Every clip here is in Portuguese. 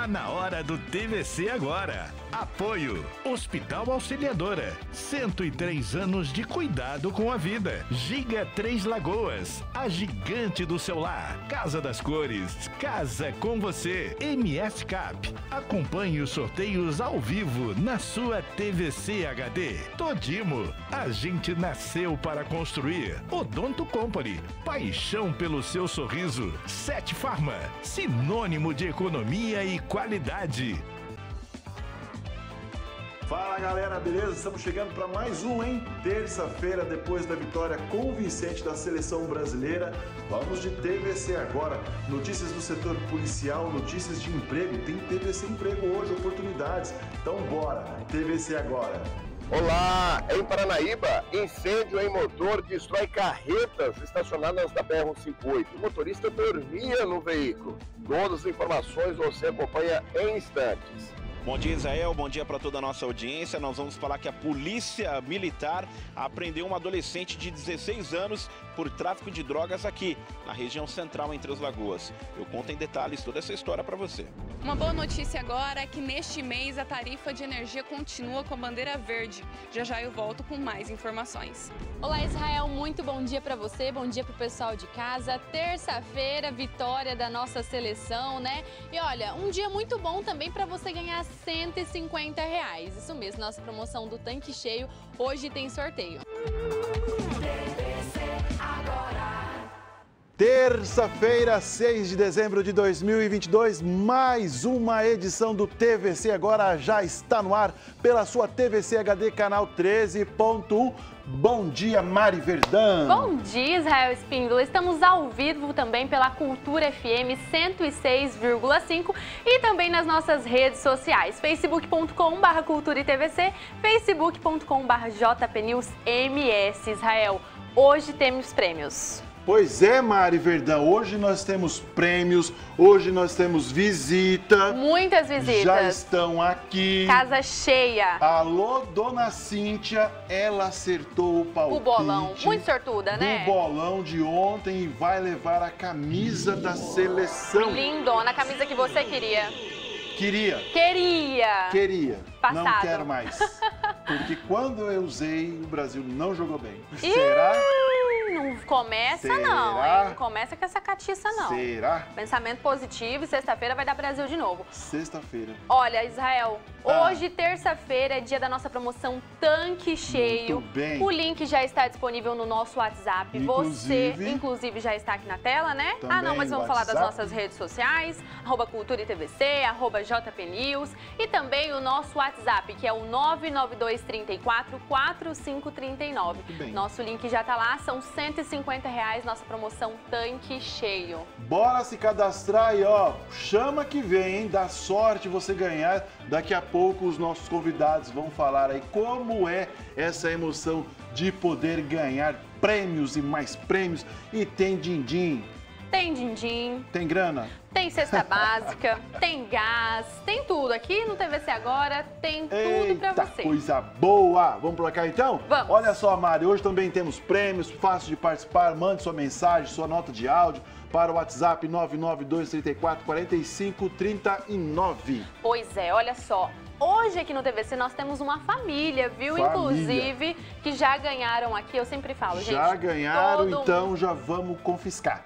Tá na hora do TVC Agora. Apoio Hospital Auxiliadora, 103 anos de cuidado com a vida. Giga Três Lagoas, a gigante do seu lar. Casa das Cores, casa com você. MS Cap, acompanhe os sorteios ao vivo na sua TVC HD. Todimo, a gente nasceu para construir. Odonto Company, paixão pelo seu sorriso. Sete Farma, sinônimo de economia e qualidade. Fala galera, beleza? Estamos chegando para mais um, hein? Terça-feira, depois da vitória convincente da seleção brasileira, vamos de TVC Agora. Notícias do setor policial, notícias de emprego. Tem TVC Emprego hoje, oportunidades. Então bora, TVC Agora. Olá, em Paranaíba, incêndio em motor destrói carretas estacionadas na BR-158. O motorista dormia no veículo. Todas as informações você acompanha em instantes. Bom dia, Israel. Bom dia para toda a nossa audiência. Nós vamos falar que a polícia militar apreendeu um adolescente de 16 anos por tráfico de drogas aqui, na região central, em Três Lagoas. Eu conto em detalhes toda essa história para você. Uma boa notícia agora é que neste mês a tarifa de energia continua com a bandeira verde. Já já eu volto com mais informações. Olá, Israel. Muito bom dia para você. Bom dia para o pessoal de casa. Terça-feira, vitória da nossa seleção, né? E olha, um dia muito bom também para você ganhar R$150. Isso mesmo, nossa promoção do tanque cheio hoje tem sorteio. Terça-feira, 6 de dezembro de 2022, mais uma edição do TVC Agora já está no ar pela sua TVC HD, canal 13.1. Bom dia, Mari Verdão. Bom dia, Israel Espíndola. Estamos ao vivo também pela Cultura FM 106,5 e também nas nossas redes sociais, facebook.com/culturaTVC, facebook.com/JPNewsMS. Israel, hoje temos prêmios. Pois é, Mari Verdão, hoje nós temos prêmios, hoje nós temos visita. Muitas visitas. Já estão aqui. Casa cheia. Alô, dona Cíntia, ela acertou o palpite. O bolão, muito sortuda, né? O bolão de ontem, e vai levar a camisa da seleção. Lindona, a camisa que você queria. Queria. Passado. Não quero mais. Porque quando eu usei, o Brasil não jogou bem. Será? Não começa não, hein? Não começa com essa catiça não. Será? Pensamento positivo e sexta-feira vai dar Brasil de novo. Sexta-feira. Olha, Israel, hoje, terça-feira, é dia da nossa promoção Tanque Cheio. Muito bem. O link já está disponível no nosso WhatsApp. Inclusive, você, inclusive, já está aqui na tela, né? Ah, não, mas vamos falar das nossas redes sociais, @culturaTVC, @JPNews e também o nosso WhatsApp, que é o 992344539. Nosso link já está lá, são R$150, nossa promoção Tanque Cheio. Bora se cadastrar e ó, chama que vem, hein? Dá sorte você ganhar. Daqui a pouco os nossos convidados vão falar aí como é essa emoção de poder ganhar prêmios e mais prêmios. E tem din-din. Tem din-din. Tem grana. Tem cesta básica, tem gás, tem tudo. Aqui no TVC Agora tem tudo pra você. Coisa boa! Vamos pra cá então? Vamos! Olha só, Mari, hoje também temos prêmios, fácil de participar, mande sua mensagem, sua nota de áudio para o WhatsApp 992344539. Pois é, olha só. Hoje aqui no TVC nós temos uma família, viu? Inclusive, que já ganharam aqui, eu sempre falo, gente. Já ganharam, então já vamos confiscar.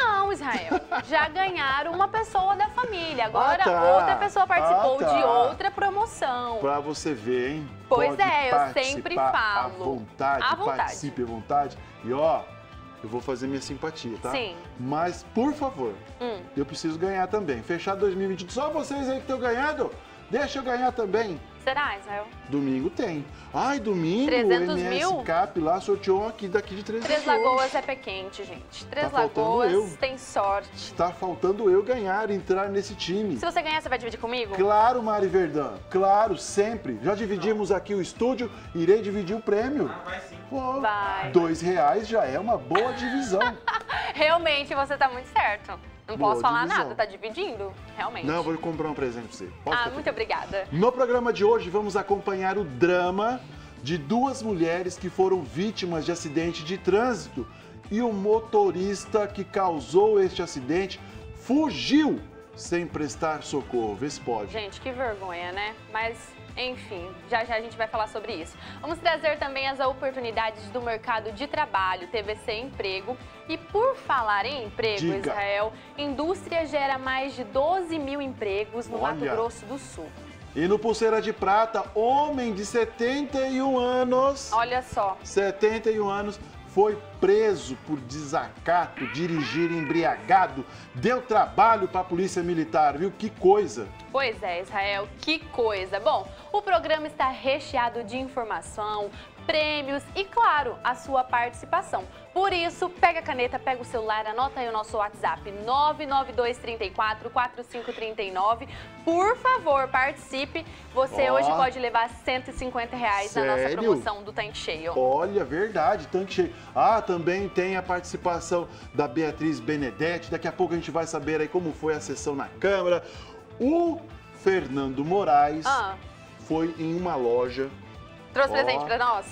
Não, Israel. Já ganharam uma pessoa da família. Agora outra pessoa participou de outra promoção. Pra você ver, hein? Pois pode eu sempre falo. À vontade. Participe à vontade. E ó, eu vou fazer minha simpatia, tá? Sim. Mas, por favor, eu preciso ganhar também. Fechar 2022. Só vocês aí que estão ganhando. Deixa eu ganhar também. Será, Israel? Domingo tem. Ai, domingo 300 o MS mil? Cap lá sorteou aqui daqui de Três Lagoas é pé quente, gente. Três Lagoas tem sorte. Tá faltando eu ganhar, entrar nesse time. Se você ganhar, você vai dividir comigo? Claro, Mari Verdão. Claro, sempre. Já dividimos aqui o estúdio, irei dividir o prêmio. Ah, vai sim. Pô, vai. R$2 já é uma boa divisão. Realmente, você tá muito certo. Não posso falar nada, tá dividindo? Realmente. Não, eu vou comprar um presente pra você. Ah, muito obrigada. No programa de hoje, vamos acompanhar o drama de duas mulheres que foram vítimas de acidente de trânsito e o motorista que causou este acidente fugiu, sem prestar socorro. Vê se pode. Gente, que vergonha, né? Mas, enfim, já já a gente vai falar sobre isso. Vamos trazer também as oportunidades do mercado de trabalho, TVC Emprego. E por falar em emprego, Diga. Israel, indústria gera mais de 12 mil empregos no Mato Grosso do Sul. E no Pulseira de Prata, homem de 71 anos... Olha só. 71 anos... Foi preso por desacato, dirigir embriagado, deu trabalho para a polícia militar, viu? Que coisa! Pois é, Israel, que coisa! Bom, o programa está recheado de informação, prêmios e, claro, a sua participação. Por isso, pega a caneta, pega o celular, anota aí o nosso WhatsApp, 99234-4539. Por favor, participe. Você hoje pode levar R$150 na nossa promoção do tanque cheio. Olha, verdade, tanque cheio. Ah, também tem a participação da Beatriz Benedetti. Daqui a pouco a gente vai saber aí como foi a sessão na Câmara. O Fernando Moraes foi em uma loja... Trouxe presente pra nós?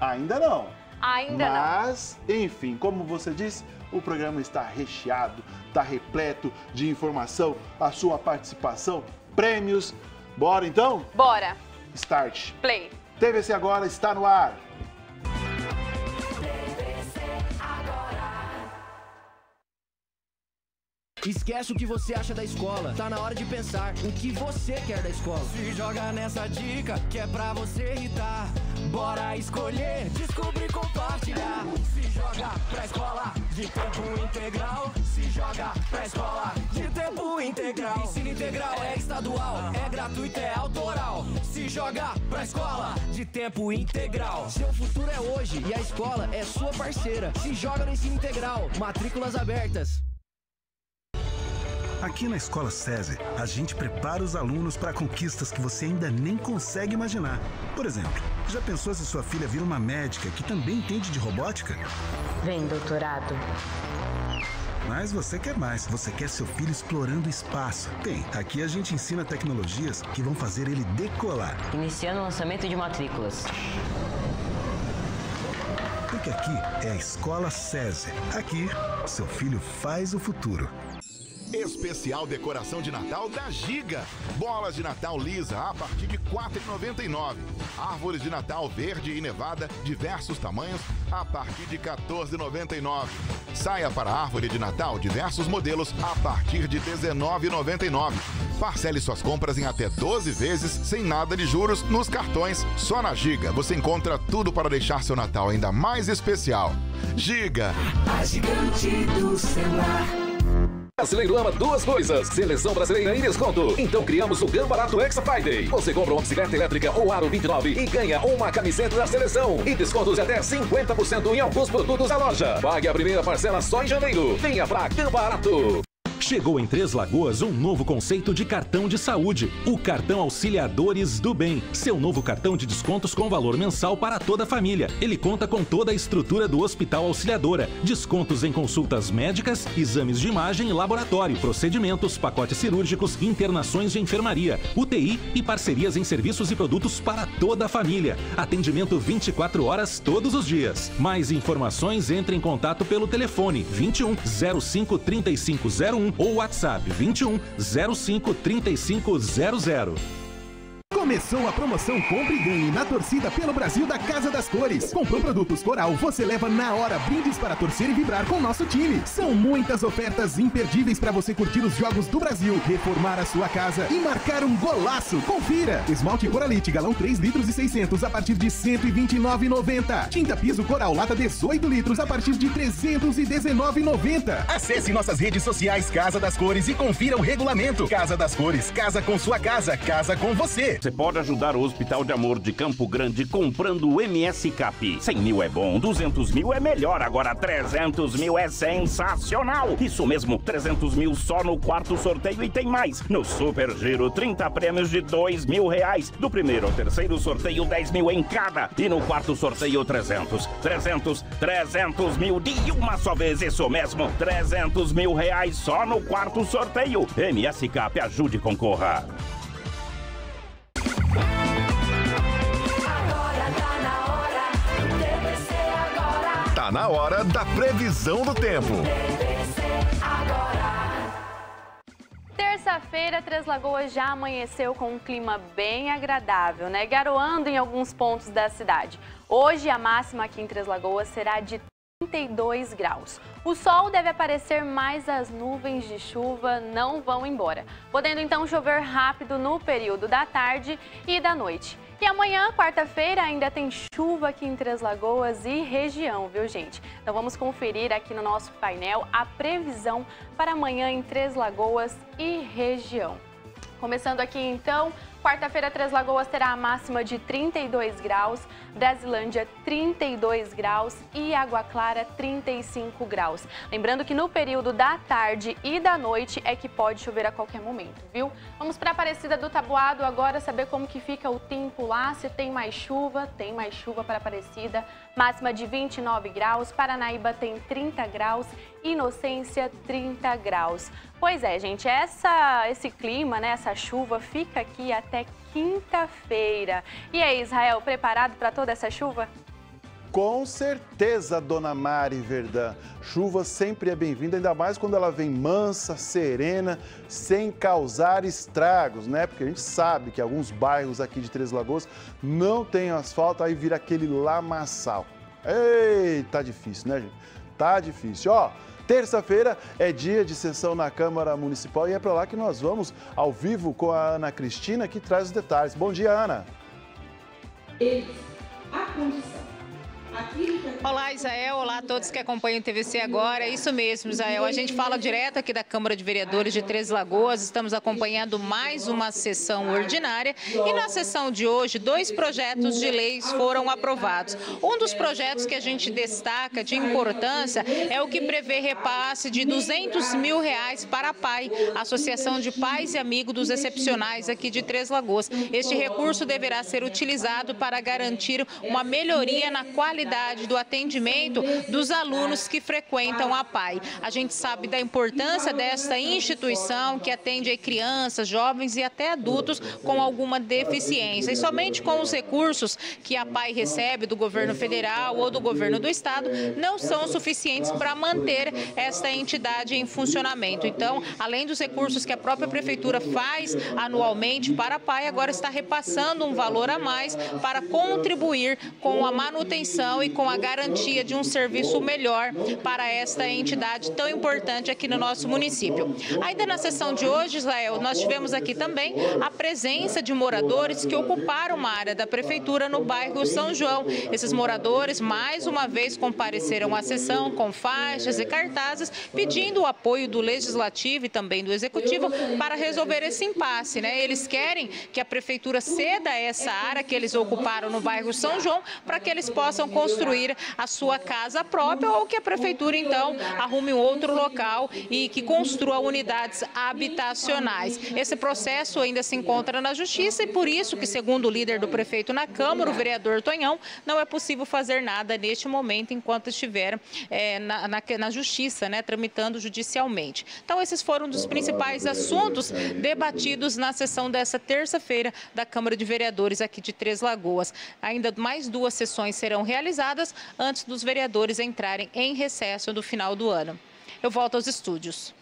Ainda não. Ainda não. Mas, enfim, como você disse, o programa está recheado, está repleto de informação, a sua participação, prêmios. Bora então? Bora. Start. Play. TVC Agora está no ar. Esquece o que você acha da escola, tá na hora de pensar o que você quer da escola. Se joga nessa dica que é pra você irritar, bora escolher, descobrir, compartilhar. Se joga pra escola de tempo integral, se joga pra escola de tempo integral. Ensino integral é estadual, é gratuito, é autoral. Se joga pra escola de tempo integral. Seu futuro é hoje e a escola é sua parceira. Se joga no ensino integral, matrículas abertas. Aqui na Escola César, a gente prepara os alunos para conquistas que você ainda nem consegue imaginar. Por exemplo, já pensou se sua filha vira uma médica que também entende de robótica? Vem, doutorado. Mas você quer mais, você quer seu filho explorando o espaço. Bem, aqui a gente ensina tecnologias que vão fazer ele decolar. Iniciando o lançamento de matrículas. Porque aqui é a Escola César. Aqui, seu filho faz o futuro. Especial decoração de Natal da Giga. Bolas de Natal lisa a partir de R$ 4,99. Árvores de Natal verde e nevada, diversos tamanhos, a partir de R$ 14,99. Saia para árvore de Natal, diversos modelos, a partir de R$ 19,99. Parcele suas compras em até 12 vezes, sem nada de juros, nos cartões. Só na Giga você encontra tudo para deixar seu Natal ainda mais especial. Giga. A gigante do celular. Brasileiro ama duas coisas, seleção brasileira e desconto. Então criamos o Gambarato Hexa Friday. Você compra uma bicicleta elétrica ou aro 29 e ganha uma camiseta da seleção. E descontos de até 50% em alguns produtos da loja. Pague a primeira parcela só em janeiro. Venha pra Gambarato. Chegou em Três Lagoas um novo conceito de cartão de saúde, o Cartão Auxiliadores do Bem. Seu novo cartão de descontos com valor mensal para toda a família. Ele conta com toda a estrutura do Hospital Auxiliadora. Descontos em consultas médicas, exames de imagem e laboratório, procedimentos, pacotes cirúrgicos, internações de enfermaria, UTI e parcerias em serviços e produtos para toda a família. Atendimento 24 horas todos os dias. Mais informações, entre em contato pelo telefone 21 05 3501 ou WhatsApp 21 05 3500. Começou a promoção Compre e Ganhe na torcida pelo Brasil da Casa das Cores. Comprou produtos Coral, você leva na hora brindes para torcer e vibrar com o nosso time. São muitas ofertas imperdíveis para você curtir os jogos do Brasil, reformar a sua casa e marcar um golaço. Confira! Esmalte Coralite, galão 3 litros e 600 a partir de R$ 129,90. Tinta piso Coral, lata 18 litros a partir de R$ 319,90. Acesse nossas redes sociais Casa das Cores e confira o regulamento. Casa das Cores, casa com sua casa, casa com você. Você pode ajudar o Hospital de Amor de Campo Grande comprando o MS Cap. 100 mil é bom, 200 mil é melhor, agora 300 mil é sensacional. Isso mesmo, 300 mil só no quarto sorteio e tem mais. No Super Giro, 30 prêmios de R$2.000. Do primeiro ao terceiro sorteio, 10 mil em cada. E no quarto sorteio, 300 mil de uma só vez. Isso mesmo, R$300 mil só no quarto sorteio. MS Cap, ajude e concorra. Tá na hora da previsão do tempo. Quinta-feira, Três Lagoas já amanheceu com um clima bem agradável, né? Garoando em alguns pontos da cidade. Hoje, a máxima aqui em Três Lagoas será de 32 graus. O sol deve aparecer, mas as nuvens de chuva não vão embora, podendo então chover rápido no período da tarde e da noite. E amanhã, quarta-feira, ainda tem chuva aqui em Três Lagoas e região, viu, gente? Então vamos conferir aqui no nosso painel a previsão para amanhã em Três Lagoas e região. Começando aqui então, quarta-feira Três Lagoas terá a máxima de 32 graus, Brasilândia 32 graus e Água Clara 35 graus. Lembrando que no período da tarde e da noite é que pode chover a qualquer momento, viu? Vamos para a Aparecida do Taboado agora, saber como que fica o tempo lá, se tem mais chuva para Aparecida, máxima de 29 graus, Paranaíba tem 30 graus, Inocência 30 graus. Pois é, gente, esse clima, né, essa chuva fica aqui até quinta-feira. E aí, Israel, preparado para toda essa chuva? Com certeza, dona Mari Verdã. Chuva sempre é bem-vinda, ainda mais quando ela vem mansa, serena, sem causar estragos, né? Porque a gente sabe que alguns bairros aqui de Três Lagoas não tem asfalto, aí vira aquele lamaçal. Ei, tá difícil, né, gente? Tá difícil. Ó, terça-feira é dia de sessão na Câmara Municipal e é para lá que nós vamos ao vivo com a Ana Cristina, que traz os detalhes. Bom dia, Ana. Eles, a condição. Olá, Israel. Olá a todos que acompanham o TVC Agora. É isso mesmo, Israel. A gente fala direto aqui da Câmara de Vereadores de Três Lagoas. Estamos acompanhando mais uma sessão ordinária. E na sessão de hoje, dois projetos de leis foram aprovados. Um dos projetos que a gente destaca de importância é o que prevê repasse de R$200 mil para a PAI, Associação de Pais e Amigos dos Excepcionais aqui de Três Lagoas. Este recurso deverá ser utilizado para garantir uma melhoria na qualidade do atendimento dos alunos que frequentam a PAI. A gente sabe da importância desta instituição que atende crianças, jovens e até adultos com alguma deficiência. E somente com os recursos que a PAI recebe do governo federal ou do governo do estado não são suficientes para manter esta entidade em funcionamento. Então, além dos recursos que a própria prefeitura faz anualmente para a PAI, agora está repassando um valor a mais para contribuir com a manutenção e com a garantia de um serviço melhor para esta entidade tão importante aqui no nosso município. Ainda na sessão de hoje, Israel, nós tivemos aqui também a presença de moradores que ocuparam uma área da prefeitura no bairro São João. Esses moradores, mais uma vez, compareceram à sessão com faixas e cartazes, pedindo o apoio do Legislativo e também do Executivo para resolver esse impasse, né? Eles querem que a prefeitura ceda essa área que eles ocuparam no bairro São João para que eles possam construir a sua casa própria ou que a prefeitura, então, arrume um outro local e que construa unidades habitacionais. Esse processo ainda se encontra na Justiça e por isso que, segundo o líder do prefeito na Câmara, o vereador Tonhão, não é possível fazer nada neste momento enquanto estiver na Justiça, né, tramitando judicialmente. Então, esses foram um dos principais assuntos debatidos na sessão dessa terça-feira da Câmara de Vereadores aqui de Três Lagoas. Ainda mais duas sessões serão realizadas antes dos vereadores entrarem em recesso no final do ano. Eu volto aos estúdios.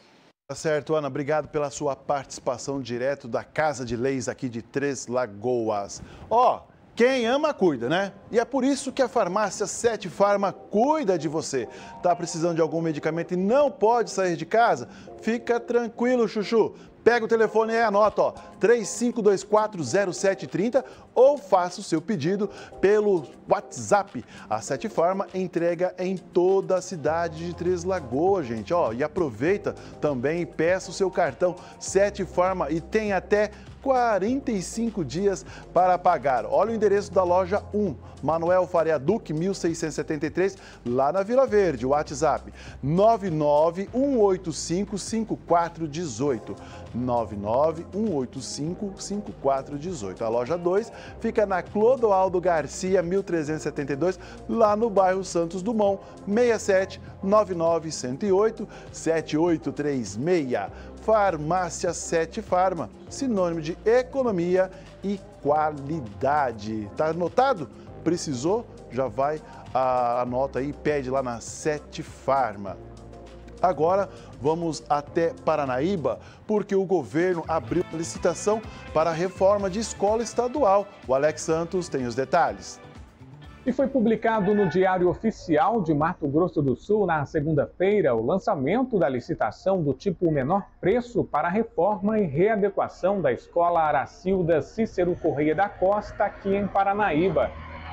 Tá certo, Ana. Obrigado pela sua participação direto da Casa de Leis aqui de Três Lagoas. Ó, quem ama, cuida, né? E é por isso que a farmácia Sete Farma cuida de você. Tá precisando de algum medicamento e não pode sair de casa? Fica tranquilo, Chuchu. Pega o telefone e anota, ó, 35240730 ou faça o seu pedido pelo WhatsApp. A Sete Farma entrega em toda a cidade de Três Lagoas, gente. Ó, e aproveita também e peça o seu cartão Sete Farma e tem até 45 dias para pagar. Olha o endereço da loja 1, Manuel Faria Duque, 1673, lá na Vila Verde. O WhatsApp 991855418. 991855418. A loja 2 fica na Clodoaldo Garcia, 1372, lá no bairro Santos Dumont, 67 99108 7836. Farmácia Sete Farma, sinônimo de economia e qualidade. Tá anotado? Precisou? Já vai, anota aí, pede lá na Sete Farma. Agora vamos até Paranaíba, porque o governo abriu a licitação para a reforma de escola estadual. O Alex Santos tem os detalhes. E foi publicado no Diário Oficial de Mato Grosso do Sul, na segunda-feira, o lançamento da licitação do tipo menor preço para a reforma e readequação da Escola Aracilda Cícero Correia da Costa, aqui em Paranaíba.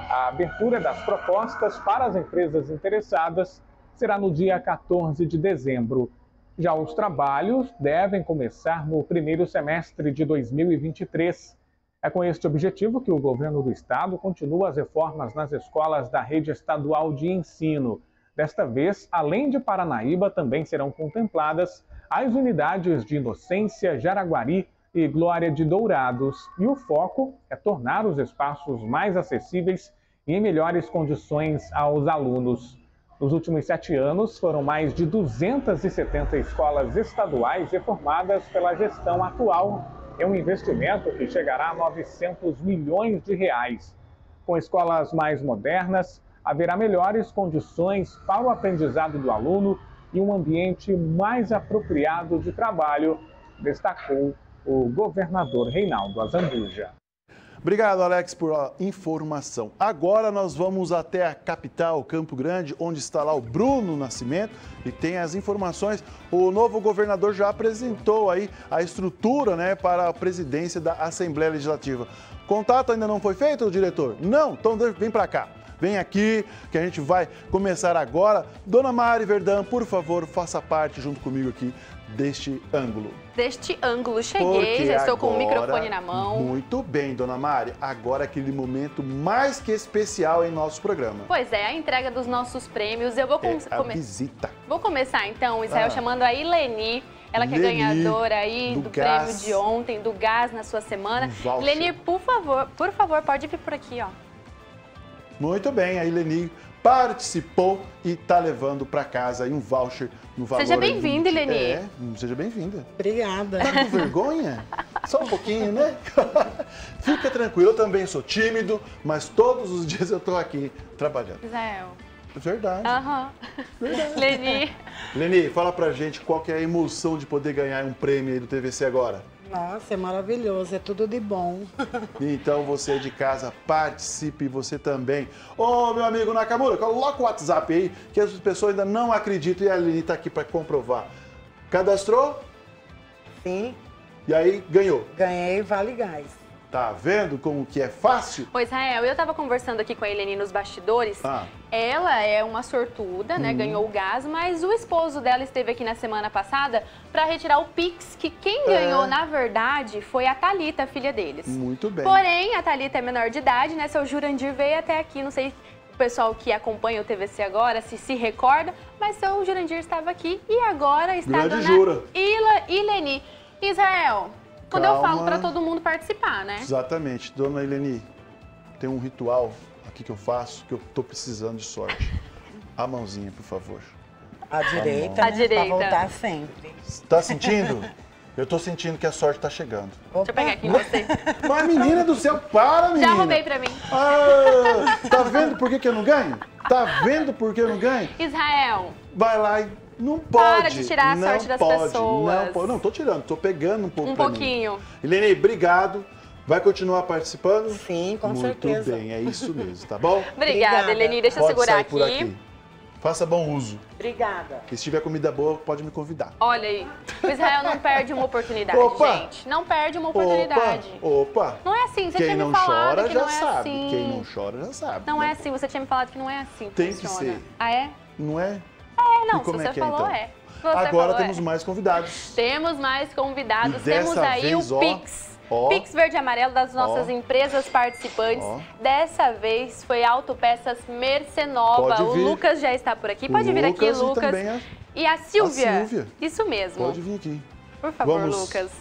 A abertura das propostas para as empresas interessadas será no dia 14 de dezembro. Já os trabalhos devem começar no primeiro semestre de 2023. É com este objetivo que o governo do estado continua as reformas nas escolas da rede estadual de ensino. Desta vez, além de Paranaíba, também serão contempladas as unidades de Inocência, Jaraguari e Glória de Dourados. E o foco é tornar os espaços mais acessíveis e em melhores condições aos alunos. Nos últimos 7 anos, foram mais de 270 escolas estaduais reformadas pela gestão atual. É um investimento que chegará a 900 milhões de reais. Com escolas mais modernas, haverá melhores condições para o aprendizado do aluno e um ambiente mais apropriado de trabalho, destacou o governador Reinaldo Azambuja. Obrigado, Alex, por a informação. Agora nós vamos até a capital, Campo Grande, onde está lá o Bruno Nascimento e tem as informações. O novo governador já apresentou aí a estrutura, né, para a presidência da Assembleia Legislativa. Contato ainda não foi feito, diretor? Não? Então vem para cá. Vem aqui, que a gente vai começar agora. Dona Mari Verdão, por favor, faça parte junto comigo aqui deste ângulo. Deste ângulo, cheguei, porque já estou agora, com o microfone na mão. Muito bem, Dona Mari. Agora aquele momento mais que especial em nosso programa. Pois é, a entrega dos nossos prêmios. Eu vou começar. Visita. Vou começar então, Israel, chamando a Ileni. Ela que é ganhadora aí do prêmio de ontem, do gás na sua semana. Ileni, por favor, pode vir por aqui, ó. Muito bem, a Ileni participou e está levando para casa aí um voucher no valor... Seja bem-vinda, Ileni. É, seja bem-vinda. Obrigada. Tá com vergonha? Só um pouquinho, né? Fica tranquilo, eu também sou tímido, mas todos os dias eu estou aqui trabalhando. Israel. Verdade. Aham. Verdade. Ileni. Ileni, fala pra gente qual que é a emoção de poder ganhar um prêmio aí do TVC Agora. Nossa, é maravilhoso, é tudo de bom. Então você de casa, participe você também. Ô, meu amigo Nakamura, coloca o WhatsApp aí, que as pessoas ainda não acreditam e a Aline tá aqui para comprovar. Cadastrou? Sim. E aí, ganhou? Ganhei, vale gás. Tá vendo como que é fácil? Ô Israel, eu tava conversando aqui com a Ileni nos bastidores. Ela é uma sortuda, né? Ganhou o gás, mas o esposo dela esteve aqui na semana passada para retirar o Pix, que quem ganhou, na verdade, foi a Thalita, a filha deles. Muito bem. Porém, a Thalita é menor de idade, né? Seu Jurandir veio até aqui, não sei... O pessoal que acompanha o TVC Agora se recorda, mas seu Jurandir estava aqui e agora está a dona Ileni. Israel... Quando eu falo para todo mundo participar, né? Exatamente. Dona Ileni, tem um ritual aqui que eu faço, que eu tô precisando de sorte. A mãozinha, por favor. À direita, a direita. Pra voltar sempre. Tá sentindo? Eu tô sentindo que a sorte tá chegando. Opa. Deixa eu pegar aqui em você. Mas, menina do céu, para, menina. Já roubei pra mim. Ah, tá vendo por que eu não ganho? Tá vendo por que eu não ganho? Israel. Vai lá e... Não pode. Para de tirar a sorte das pessoas. Não pode. Não, tô tirando, tô pegando um pouco. Um pouquinho. Ileni, obrigado. Vai continuar participando? Sim, com certeza. Muito bem, é isso mesmo, tá bom? Obrigada, Ileni. Deixa eu segurar aqui. Por aqui. Faça bom uso. Obrigada. E se tiver comida boa, pode me convidar. Olha aí, o Israel não perde uma oportunidade, gente. Não perde uma oportunidade. Opa! Não é assim, você tinha me falado que não é assim. Quem não chora já sabe. Não é assim, você tinha me falado que não é assim. Tem que ser. Ah, é? Não é? É, não, como se você falou, então? Agora temos mais convidados. Temos mais convidados, temos aí vez, o Pix. Pix verde e amarelo das nossas empresas participantes. Dessa vez foi Autopeças Mercenova. O Lucas já está por aqui. Pode vir aqui, Lucas. E a Silvia. Isso mesmo. Pode vir aqui. Por favor, Lucas.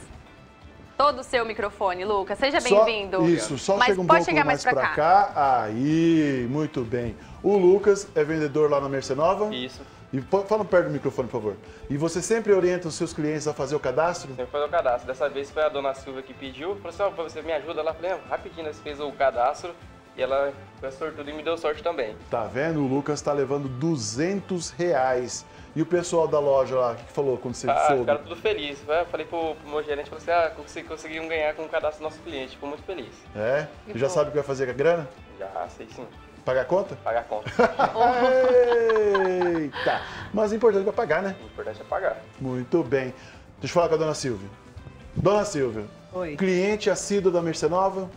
Todo o seu microfone, Lucas. Seja bem-vindo. Isso, só mas chega um pouco mais para cá. Aí, muito bem. O Lucas é vendedor lá na Mercenova. Isso. E fala perto do microfone, por favor. E você sempre orienta os seus clientes a fazer o cadastro? Sempre fazer o cadastro. Dessa vez foi a dona Silvia que pediu. Falou assim, ó, você me ajuda? Ela falou, rapidinho, você fez o cadastro. E ela foi sortuda e me deu sorte também. Tá vendo? O Lucas tá levando R$200. E o pessoal da loja lá, o que falou quando você soube? Ficaram tudo feliz. Eu falei pro meu gerente, falei assim, conseguimos ganhar com o cadastro do nosso cliente. Ficou muito feliz. É? E já sabe o que vai fazer com a grana? Já, sei sim. Pagar a conta? Pagar a conta. Eita! Mas o importante é pagar, né? O importante é pagar. Muito bem. Deixa eu falar com a dona Silvia. Dona Silvia. Oi. Cliente assíduo da Mercenova?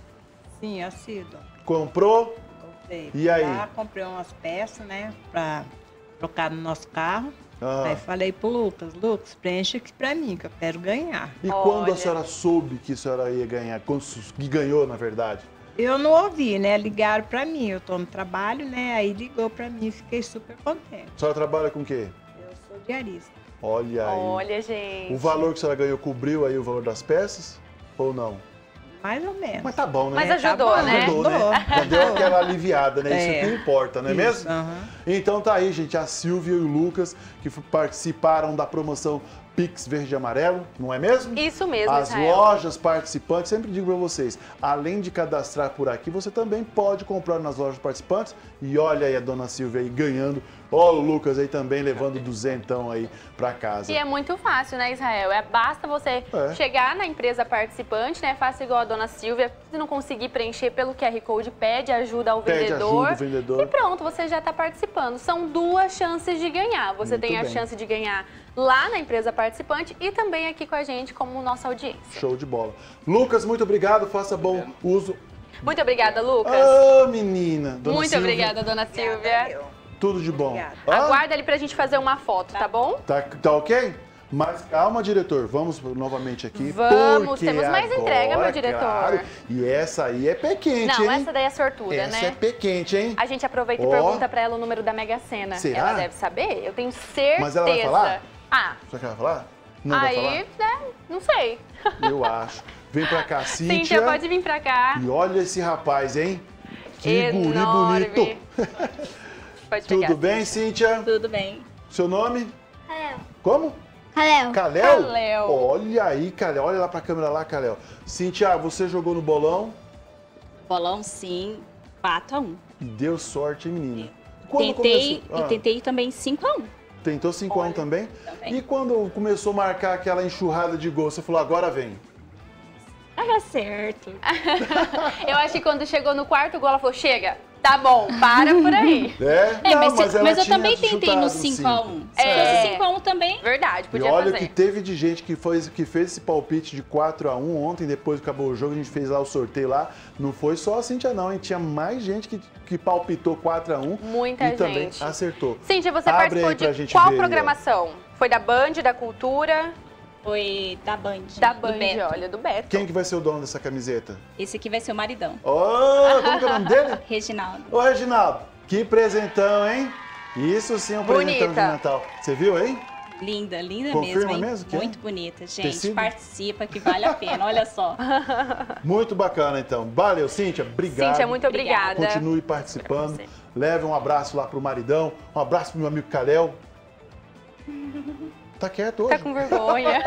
Sim, assíduo. Comprou? Comprei. E aí? Ah, comprei umas peças, né? Pra trocar no nosso carro. Ah. Aí falei pro Lucas, preenche aqui pra mim, que eu quero ganhar. E quando a senhora soube que a senhora ia ganhar? Que ganhou, na verdade? Eu não ouvi, né? Ligaram pra mim, eu tô no trabalho, né? Aí ligou pra mim e fiquei super contente. A senhora trabalha com o quê? Eu sou diarista. Olha aí. Olha, gente. O valor que a senhora ganhou cobriu aí o valor das peças ou não? Mais ou menos. Mas tá bom, né? Mas ajudou, tá bom, né? Ajudou, né? Já deu aquela aliviada, né? É. Isso que importa, não é mesmo? Uhum. Então tá aí, gente, a Silvia e o Lucas, que participaram da promoção Pix Verde e Amarelo, não é mesmo? Isso mesmo, As Israel. Lojas participantes, sempre digo pra vocês, além de cadastrar por aqui, você também pode comprar nas lojas participantes. E olha aí a dona Silvia aí ganhando, olha o Lucas aí também levando R$200 aí pra casa. E é muito fácil, né, Israel? Basta você chegar na empresa participante, né? Faça igual a dona Silvia, se não conseguir preencher pelo QR Code, pede ajuda ao vendedor. Ajuda o vendedor. E pronto, você já tá participando. São duas chances de ganhar. Você tem a chance de ganhar lá na empresa participante e também aqui com a gente como nossa audiência. Show de bola. Lucas, muito obrigado, faça bom uso. Muito obrigada, Lucas. Ah, menina. Muito obrigada, dona Silvia. Tudo de bom. Aguarda ali pra gente fazer uma foto, tá bom? Tá ok? Mas calma, diretor, vamos novamente aqui. Vamos, temos mais agora, entrega, meu diretor. Claro, e essa aí é pé quente, hein? Não, essa daí é sortuda, né? Essa é pé quente, hein? A gente aproveita e pergunta pra ela o número da Mega Sena. Será? Ela deve saber, eu tenho certeza. Mas ela vai falar? Ah. Será que ela vai falar? Não vai falar? Aí, né? Não sei. Eu acho. Vem pra cá, Cíntia. Cíntia, pode vir pra cá. E olha esse rapaz, hein? Que guri bonito. Pode pegar. Tudo bem, Cíntia? Tudo bem. Seu nome? Calel. Como? Calel. Calel? Calel. Olha aí, Calel. Olha lá pra câmera lá, Calel. Cíntia, você jogou no bolão? Bolão, sim. 4x1. E deu sorte, hein, menina? Quando começou? E tentei também 5x1. Tentou 5x1 também? E quando começou a marcar aquela enxurrada de gol, você falou, agora vem? Era certo. Eu acho que quando chegou no quarto gol, ela falou, chega, tá bom, para por aí. Mas eu também tentei no 5x1. Se fosse 5x1 também, verdade, podia fazer. E olha que teve de gente que fez esse palpite de 4x1 ontem, depois que acabou o jogo, a gente fez lá o sorteio lá. Não foi só a Cíntia não, hein? Tinha mais gente que palpitou 4x1. Muita gente. E também acertou. Cíntia, você participou de qual programação? Foi da Band, da Cultura? Foi da Band. Da Band, olha, do Beto. Quem que vai ser o dono dessa camiseta? Esse aqui vai ser o maridão. Oh, como que é o nome dele? Reginaldo. Ô, Reginaldo, que presentão, hein? Isso sim é um presentão de Natal. Você viu, hein? Linda, linda. Confirma mesmo, hein? Muito bonita, gente. Tecido? Participa, que vale a pena, olha só. Muito bacana, então. Valeu, Cíntia. Obrigado. Cíntia, muito obrigada. Continue participando. Leve um abraço lá pro maridão. Um abraço pro meu amigo Calel. Tá quieto hoje? Tá com vergonha.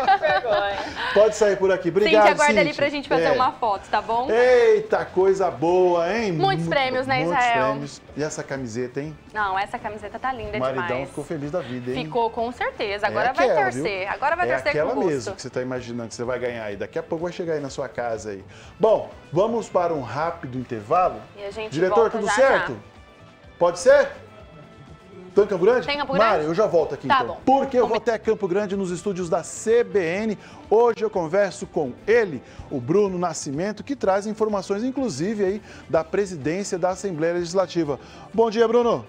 Pode sair por aqui. Obrigado, Cíntia. Aguarda ali pra gente fazer uma foto, tá bom? Eita, coisa boa, hein? Muitos prêmios, né, Israel? Muitos prêmios. E essa camiseta, hein? Não, essa camiseta tá linda demais. O maridão ficou feliz da vida, hein? Ficou, com certeza. Agora vai torcer. Agora vai torcer com o gosto. É aquela mesmo que você tá imaginando que você vai ganhar aí. Daqui a pouco vai chegar aí na sua casa aí. Bom, vamos para um rápido intervalo. E a gente volta já. Diretor, tudo certo? Pode ser? Tem Campo Grande? Tem Campo Grande? Mari, eu já volto aqui então. Bom. Porque eu vou até Campo Grande nos estúdios da CBN. Hoje eu converso com ele, o Bruno Nascimento, que traz informações, inclusive, aí da presidência da Assembleia Legislativa. Bom dia, Bruno.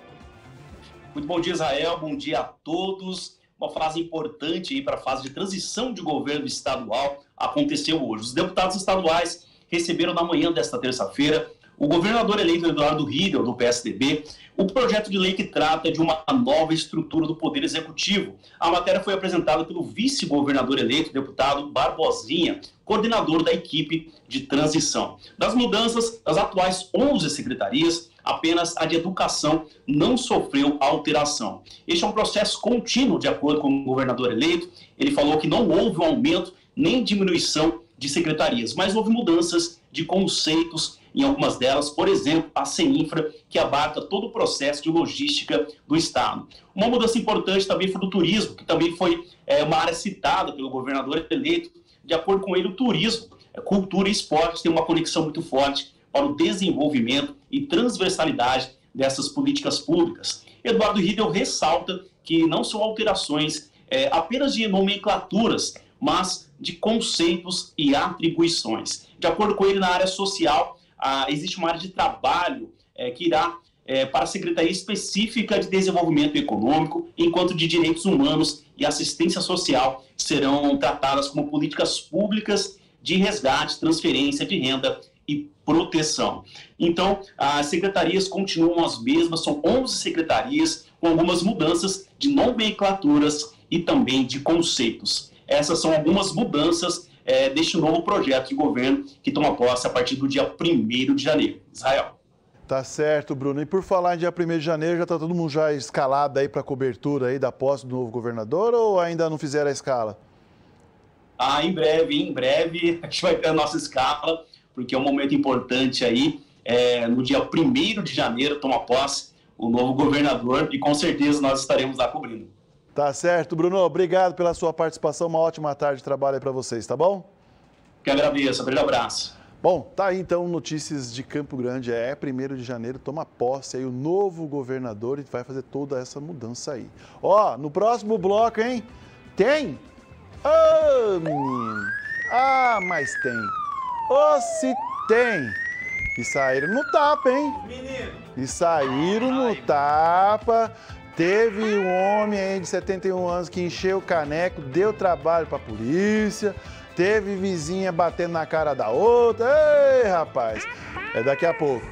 Muito bom dia, Israel. Bom dia a todos. Uma fase importante aí para a fase de transição de governo estadual aconteceu hoje. Os deputados estaduais receberam na manhã desta terça-feira o governador eleito Eduardo Riedel, do PSDB, o projeto de lei que trata de uma nova estrutura do Poder Executivo. A matéria foi apresentada pelo vice-governador eleito, deputado Barbosinha, coordenador da equipe de transição. Das mudanças, das atuais 11 secretarias, apenas a de educação não sofreu alteração. Este é um processo contínuo, de acordo com o governador eleito. Ele falou que não houve um aumento nem diminuição de secretarias, mas houve mudanças de conceitos em algumas delas, por exemplo, a CEINFRA, que abarca todo o processo de logística do Estado. Uma mudança importante também foi do turismo, que também foi uma área citada pelo governador eleito. De acordo com ele, o turismo, cultura e esporte têm uma conexão muito forte para o desenvolvimento e transversalidade dessas políticas públicas. Eduardo Riedel ressalta que não são alterações apenas de nomenclaturas, mas de conceitos e atribuições. De acordo com ele, na área social, existe uma área de trabalho que irá para a Secretaria Específica de Desenvolvimento Econômico, enquanto de Direitos Humanos e Assistência Social serão tratadas como políticas públicas de resgate, transferência de renda e proteção. Então, as secretarias continuam as mesmas, são 11 secretarias, com algumas mudanças de nomenclaturas e também de conceitos. Essas são algumas mudanças deste novo projeto de governo que toma posse a partir do dia 1º de janeiro. Israel. Tá certo, Bruno. E por falar em dia 1º de janeiro, já está todo mundo já escalado aí para a cobertura aí da posse do novo governador ou ainda não fizeram a escala? Ah, em breve, a gente vai ter a nossa escala, porque é um momento importante aí. No dia 1º de janeiro toma posse o novo governador e com certeza nós estaremos lá cobrindo. Tá certo, Bruno. Obrigado pela sua participação. Uma ótima tarde de trabalho aí para vocês, tá bom? Que agradeço. Um grande abraço. Bom, tá aí então notícias de Campo Grande. 1º de janeiro, toma posse aí o novo governador e vai fazer toda essa mudança aí. Ó, no próximo bloco, hein? Tem? Ô, menino! Ah, mas tem! Ô, se tem! E saíram no tapa, hein? Menino! E saíram no tapa. Teve um homem aí de 71 anos que encheu o caneco, deu trabalho pra polícia. Teve vizinha batendo na cara da outra. Ei, rapaz! É daqui a pouco.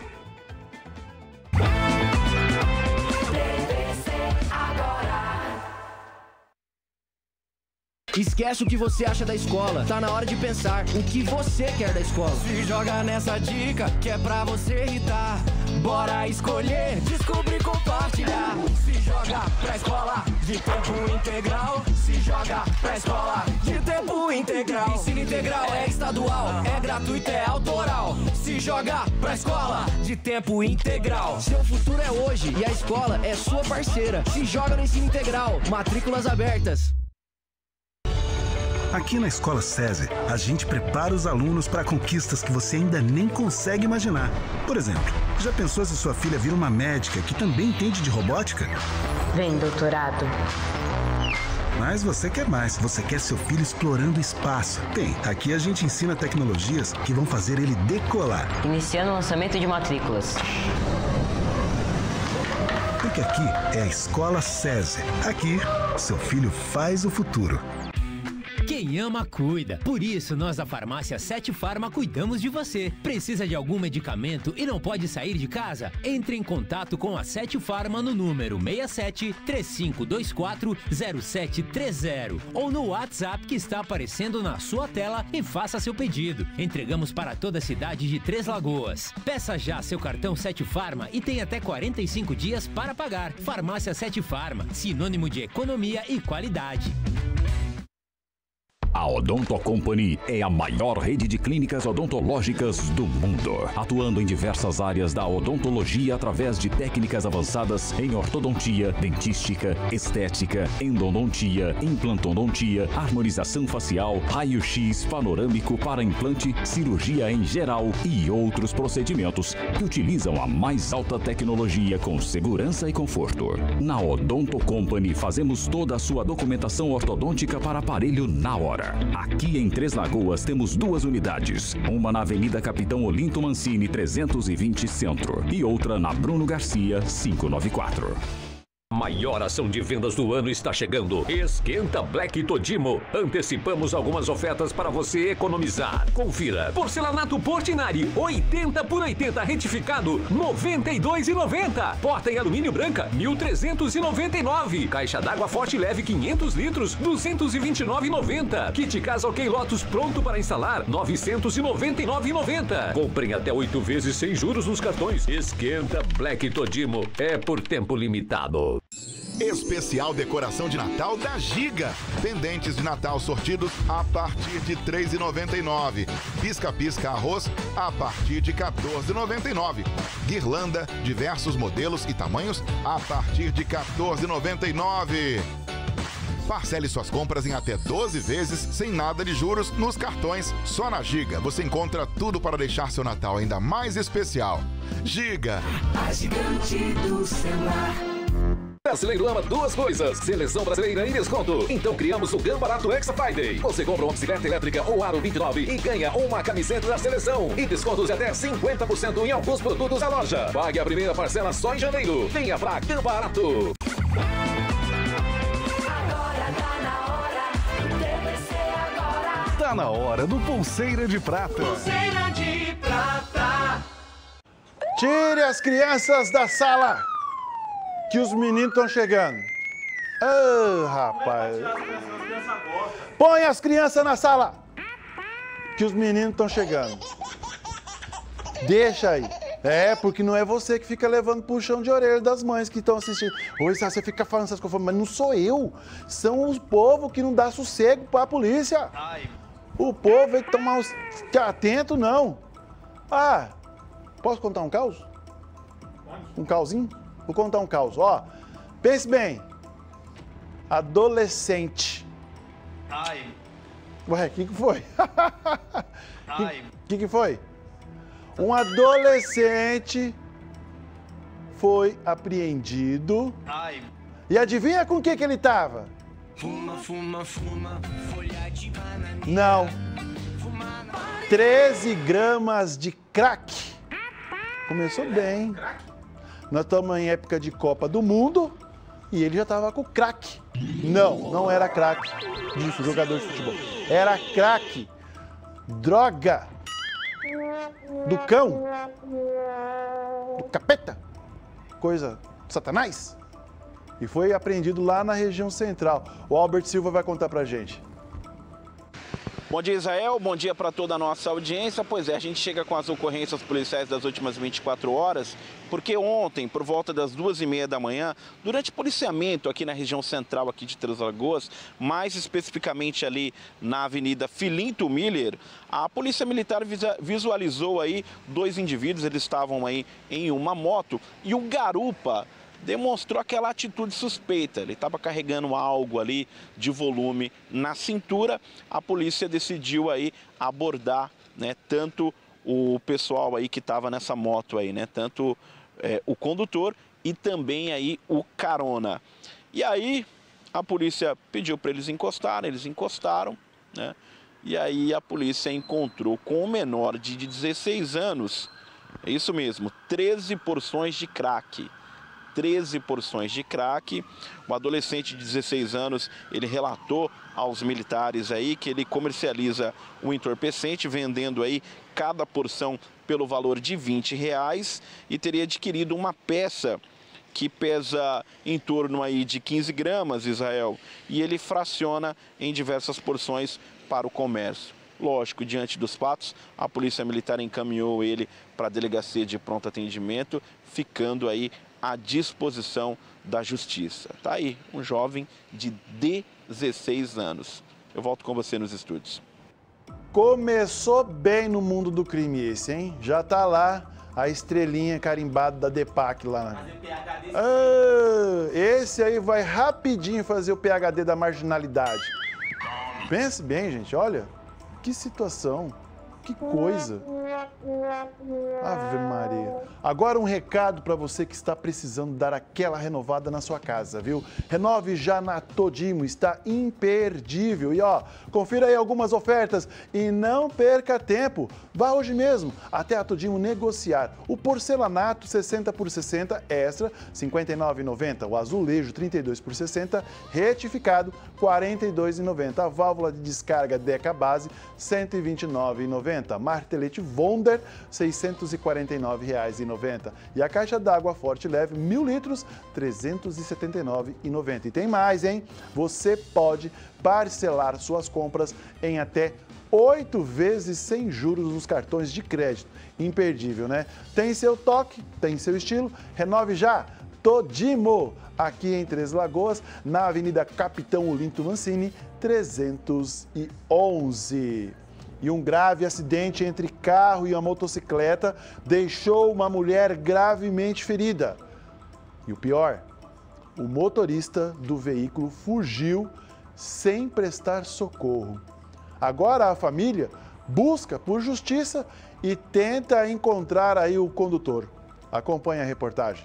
Esquece o que você acha da escola. Tá na hora de pensar o que você quer da escola. Se joga nessa dica que é pra você irritar. Bora escolher, descobrir, compartilhar. Se joga pra escola de tempo integral. Se joga pra escola de tempo integral. Ensino integral é estadual, é gratuito, é autoral. Se joga pra escola de tempo integral. Seu futuro é hoje e a escola é sua parceira. Se joga no ensino integral. Matrículas abertas. Aqui na Escola César, a gente prepara os alunos para conquistas que você ainda nem consegue imaginar. Por exemplo, já pensou se sua filha vira uma médica que também entende de robótica? Vem, doutorado. Mas você quer mais, você quer seu filho explorando espaço. Bem, aqui a gente ensina tecnologias que vão fazer ele decolar. Iniciando o lançamento de matrículas. Porque aqui é a Escola César. Aqui, seu filho faz o futuro. Quem ama, cuida. Por isso, nós da farmácia Sete Farma cuidamos de você. Precisa de algum medicamento e não pode sair de casa? Entre em contato com a Sete Farma no número 67-3524-0730 ou no WhatsApp que está aparecendo na sua tela e faça seu pedido. Entregamos para toda a cidade de Três Lagoas. Peça já seu cartão Sete Farma e tem até 45 dias para pagar. Farmácia Sete Farma, sinônimo de economia e qualidade. A Odonto Company é a maior rede de clínicas odontológicas do mundo, atuando em diversas áreas da odontologia através de técnicas avançadas em ortodontia, dentística, estética, endodontia, implantodontia, harmonização facial, raio-x panorâmico para implante, cirurgia em geral e outros procedimentos que utilizam a mais alta tecnologia com segurança e conforto. Na Odonto Company fazemos toda a sua documentação ortodôntica para aparelho na hora. Aqui em Três Lagoas temos duas unidades, uma na Avenida Capitão Olinto Mancini 320 Centro e outra na Bruno Garcia 594. A maior ação de vendas do ano está chegando. Esquenta Black Todimo. Antecipamos algumas ofertas para você economizar. Confira. Porcelanato Portinari, 80x80 retificado, R$ 92,90. Porta em alumínio branca, R$ 1.399. Caixa d'água forte leve, 500 litros, R$ 229,90. Kit Casa OK Lotus pronto para instalar, R$ 999,90. Comprem até 8 vezes sem juros nos cartões. Esquenta Black Todimo. É por tempo limitado. Especial decoração de Natal da Giga. Pendentes de Natal sortidos a partir de R$ 3,99. Pisca-pisca arroz a partir de R$ 14,99. Guirlanda, diversos modelos e tamanhos a partir de R$ 14,99. Parcele suas compras em até 12 vezes, sem nada de juros, nos cartões. Só na Giga você encontra tudo para deixar seu Natal ainda mais especial. Giga! A gigante do celular. Brasileiro ama duas coisas: seleção brasileira e desconto. Então criamos o Gambarato Exa Friday. Você compra uma bicicleta elétrica ou aro 29 e ganha uma camiseta da seleção. E descontos de até 50% em alguns produtos da loja. Pague a primeira parcela só em janeiro. Venha pra Gambarato. Tá na hora do Pulseira de Prata. Pulseira de Prata. Tire as crianças da sala, que os meninos estão chegando. Ô, rapaz. Põe as crianças na sala, que os meninos estão chegando. Deixa aí. É, porque não é você que fica levando puxão de orelha das mães que estão assistindo. Hoje você fica falando essas coisas, mas não sou eu. São os povos que não dá sossego pra polícia. Ai. O povo tem que tomar os... Ficar atento, não. Ah, posso contar um caos? Um causinho? Vou contar um caos, ó. Pense bem. Adolescente. Ai. Ué, o que foi? Ai. Que foi? Um adolescente foi apreendido. Ai. E adivinha com que ele tava? Fuma, fuma, fuma, folha de bananeira. Não. 13 gramas de crack. Começou bem. Nós estamos em época de Copa do Mundo e ele já estava com crack. Não, não era crack. Isso, jogador de futebol. Era crack. Droga. Do cão? Do capeta? Coisa de satanás? E foi apreendido lá na região central. O Albert Silva vai contar pra gente. Bom dia, Israel. Bom dia para toda a nossa audiência. Pois é, a gente chega com as ocorrências policiais das últimas 24 horas, porque ontem, por volta das 2h30 da manhã, durante policiamento aqui na região central aqui de Três Lagoas, mais especificamente ali na Avenida Filinto Miller, a Polícia Militar visualizou aí dois indivíduos. Eles estavam aí em uma moto e o garupa demonstrou aquela atitude suspeita. Ele estava carregando algo ali de volume na cintura. A polícia decidiu aí abordar, né, tanto o pessoal aí que estava nessa moto aí, né, tanto o condutor e também aí o carona. E aí a polícia pediu para eles encostarem, eles encostaram, né, e aí a polícia encontrou com um menor de 16 anos, é isso mesmo, 13 porções de crack. 13 porções de crack. O adolescente de 16 anos, ele relatou aos militares aí que ele comercializa o entorpecente, vendendo aí cada porção pelo valor de R$20 e teria adquirido uma peça que pesa em torno aí de 15 gramas, Israel, e ele fraciona em diversas porções para o comércio. Lógico, diante dos fatos, a Polícia Militar encaminhou ele para a Delegacia de Pronto Atendimento, ficando aí à disposição da Justiça. Tá aí, um jovem de 16 anos. Eu volto com você nos estúdios. Começou bem no mundo do crime esse, hein? Já tá lá a estrelinha carimbada da DEPAC lá. Esse aí vai rapidinho fazer o PhD da marginalidade. Pense bem, gente, olha. Que situação, que coisa. Ave Maria. Agora um recado para você que está precisando dar aquela renovada na sua casa, viu? Renove já na Todimo, está imperdível. E ó, confira aí algumas ofertas e não perca tempo. Vá hoje mesmo até a Todimo negociar o porcelanato 60x60 extra, R$59,90. O azulejo 32x60 retificado, R$42,90. A válvula de descarga Deca Base, R$129,90. Martelete Wonder, R$649,90. E a caixa d'água Forte Leve, 1.000 litros, R$379,90. E tem mais, hein? Você pode parcelar suas compras em até 8 vezes sem juros nos cartões de crédito. Imperdível, né? Tem seu toque, tem seu estilo. Renove já! Todimo, aqui em Três Lagoas, na Avenida Capitão Olinto Mancini, 311. E um grave acidente entre carro e uma motocicleta deixou uma mulher gravemente ferida. E o pior, o motorista do veículo fugiu sem prestar socorro. Agora a família busca por justiça e tenta encontrar aí o condutor. Acompanhe a reportagem.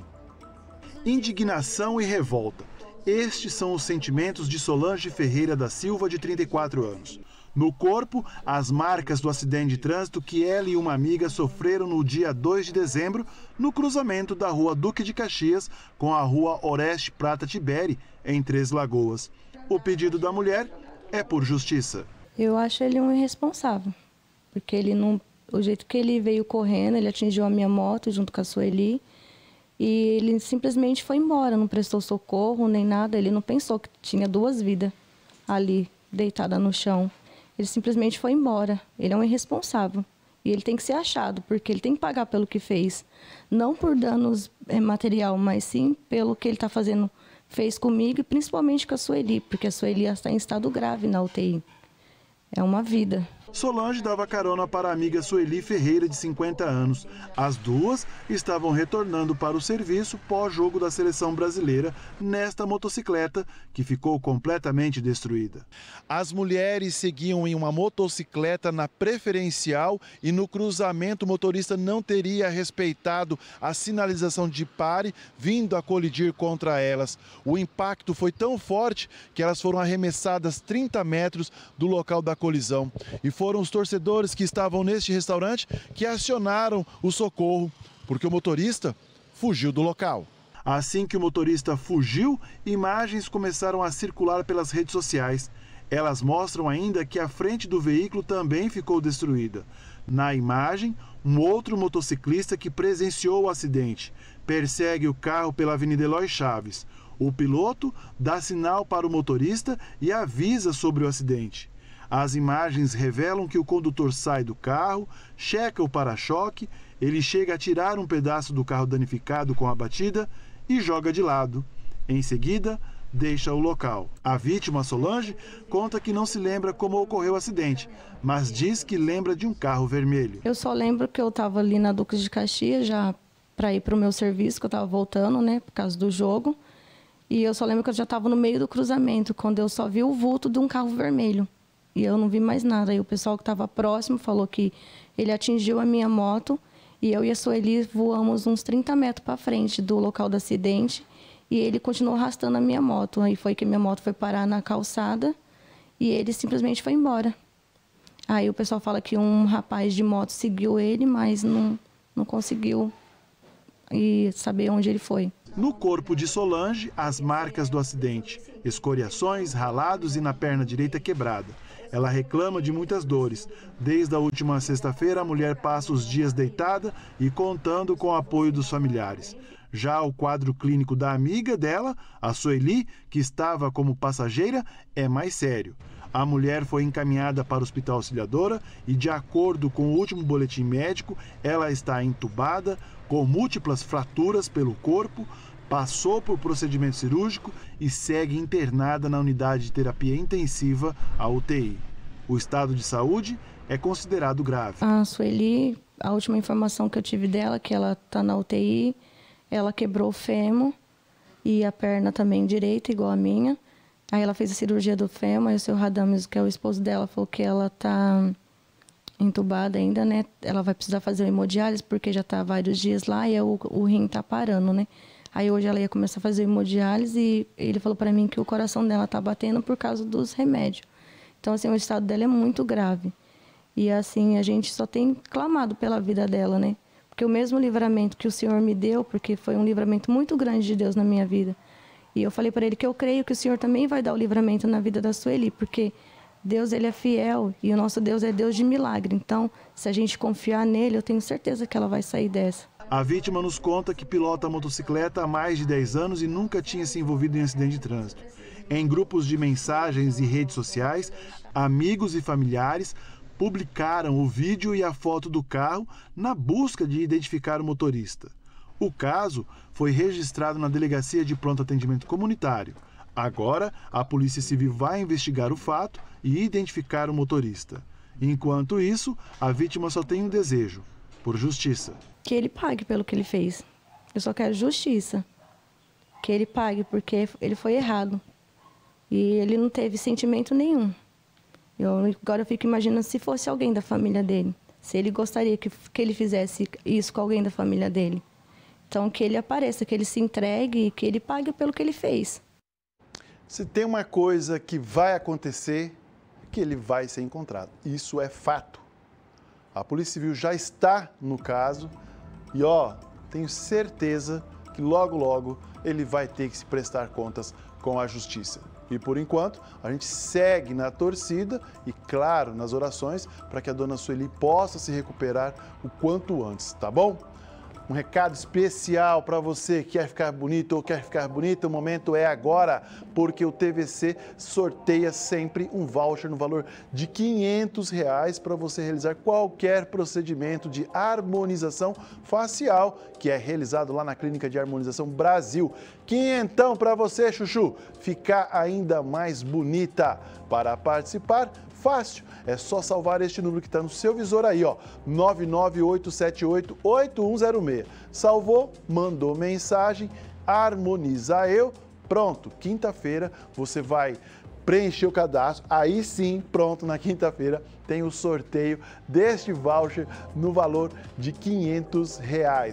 Indignação e revolta. Estes são os sentimentos de Solange Ferreira da Silva, de 34 anos. No corpo, as marcas do acidente de trânsito que ela e uma amiga sofreram no dia 2 de dezembro, no cruzamento da Rua Duque de Caxias com a Rua Oreste Prata Tiberi, em Três Lagoas. O pedido da mulher é por justiça. Eu acho ele um irresponsável, porque ele não, o jeito que ele veio correndo, ele atingiu a minha moto junto com a Sueli, e ele simplesmente foi embora, não prestou socorro nem nada, ele não pensou que tinha duas vidas ali, deitada no chão. Ele simplesmente foi embora, ele é um irresponsável. E ele tem que ser achado, porque ele tem que pagar pelo que fez. Não por danos material, mas sim pelo que ele está fazendo, fez comigo e principalmente com a Sueli, porque a Sueli está em estado grave na UTI. É uma vida. Solange dava carona para a amiga Sueli Ferreira, de 50 anos. As duas estavam retornando para o serviço pós-jogo da seleção brasileira nesta motocicleta, que ficou completamente destruída. As mulheres seguiam em uma motocicleta na preferencial e no cruzamento o motorista não teria respeitado a sinalização de pare, vindo a colidir contra elas. O impacto foi tão forte que elas foram arremessadas 30 metros do local da colisão. E foram os torcedores que estavam neste restaurante que acionaram o socorro, porque o motorista fugiu do local. Assim que o motorista fugiu, imagens começaram a circular pelas redes sociais. Elas mostram ainda que a frente do veículo também ficou destruída. Na imagem, um outro motociclista que presenciou o acidente persegue o carro pela Avenida Eloy Chaves. O piloto dá sinal para o motorista e avisa sobre o acidente. As imagens revelam que o condutor sai do carro, checa o para-choque, ele chega a tirar um pedaço do carro danificado com a batida e joga de lado. Em seguida, deixa o local. A vítima, Solange, conta que não se lembra como ocorreu o acidente, mas diz que lembra de um carro vermelho. Eu só lembro que eu estava ali na Duque de Caxias, já para ir para o meu serviço, que eu estava voltando, né, por causa do jogo. E eu só lembro que eu já estava no meio do cruzamento, quando eu só vi o vulto de um carro vermelho. E eu não vi mais nada. E o pessoal que estava próximo falou que ele atingiu a minha moto e eu e a Sueli voamos uns 30 metros para frente do local do acidente e ele continuou arrastando a minha moto. Aí foi que minha moto foi parar na calçada e ele simplesmente foi embora. Aí o pessoal fala que um rapaz de moto seguiu ele, mas não conseguiu saber onde ele foi. No corpo de Solange, as marcas do acidente, escoriações, ralados e na perna direita quebrada. Ela reclama de muitas dores. Desde a última sexta-feira, a mulher passa os dias deitada e contando com o apoio dos familiares. Já o quadro clínico da amiga dela, a Sueli, que estava como passageira, é mais sério. A mulher foi encaminhada para o Hospital Auxiliadora e, de acordo com o último boletim médico, ela está entubada, com múltiplas fraturas pelo corpo, passou por procedimento cirúrgico e segue internada na unidade de terapia intensiva, a UTI. O estado de saúde é considerado grave. A Sueli, a última informação que eu tive dela, que ela está na UTI, ela quebrou o fêmur e a perna também direita, igual a minha. Aí ela fez a cirurgia do fêmur, aí o seu Radames, que é o esposo dela, falou que ela está entubada ainda, né? Ela vai precisar fazer o hemodiálise, porque já está vários dias lá e o rim está parando, né? Aí hoje ela ia começar a fazer hemodiálise e ele falou para mim que o coração dela tá batendo por causa dos remédios. Então, assim, o estado dela é muito grave. E, assim, a gente só tem clamado pela vida dela, né? Porque o mesmo livramento que o Senhor me deu, porque foi um livramento muito grande de Deus na minha vida. E eu falei para ele que eu creio que o Senhor também vai dar o livramento na vida da Sueli, porque Deus, ele é fiel e o nosso Deus é Deus de milagre. Então, se a gente confiar nele, eu tenho certeza que ela vai sair dessa. A vítima nos conta que pilota a motocicleta há mais de 10 anos e nunca tinha se envolvido em acidente de trânsito. Em grupos de mensagens e redes sociais, amigos e familiares publicaram o vídeo e a foto do carro na busca de identificar o motorista. O caso foi registrado na Delegacia de Pronto Atendimento Comunitário. Agora, a Polícia Civil vai investigar o fato e identificar o motorista. Enquanto isso, a vítima só tem um desejo, por justiça. Que ele pague pelo que ele fez. Eu só quero justiça. Que ele pague, porque ele foi errado. E ele não teve sentimento nenhum. Agora eu fico imaginando se fosse alguém da família dele. Se ele gostaria que ele fizesse isso com alguém da família dele. Então, que ele apareça, que ele se entregue e que ele pague pelo que ele fez. Se tem uma coisa que vai acontecer, é que ele vai ser encontrado. Isso é fato. A Polícia Civil já está no caso e, tenho certeza que logo, logo, ele vai ter que se prestar contas com a Justiça. E, por enquanto, a gente segue na torcida e, claro, nas orações para que a dona Sueli possa se recuperar o quanto antes, tá bom? Um recado especial para você que quer ficar bonito ou quer ficar bonita, o momento é agora, porque o TVC sorteia sempre um voucher no valor de R$ 500 para você realizar qualquer procedimento de harmonização facial, que é realizado lá na Clínica de Harmonização Brasil. Quinhentão para você, Chuchu, ficar ainda mais bonita. Para participar, fácil, é só salvar este número que está no seu visor aí, 998788106. Salvou, mandou mensagem, harmoniza eu, pronto. Quinta-feira você vai preencher o cadastro, aí sim, pronto, na quinta-feira tem o sorteio deste voucher no valor de R$ 500.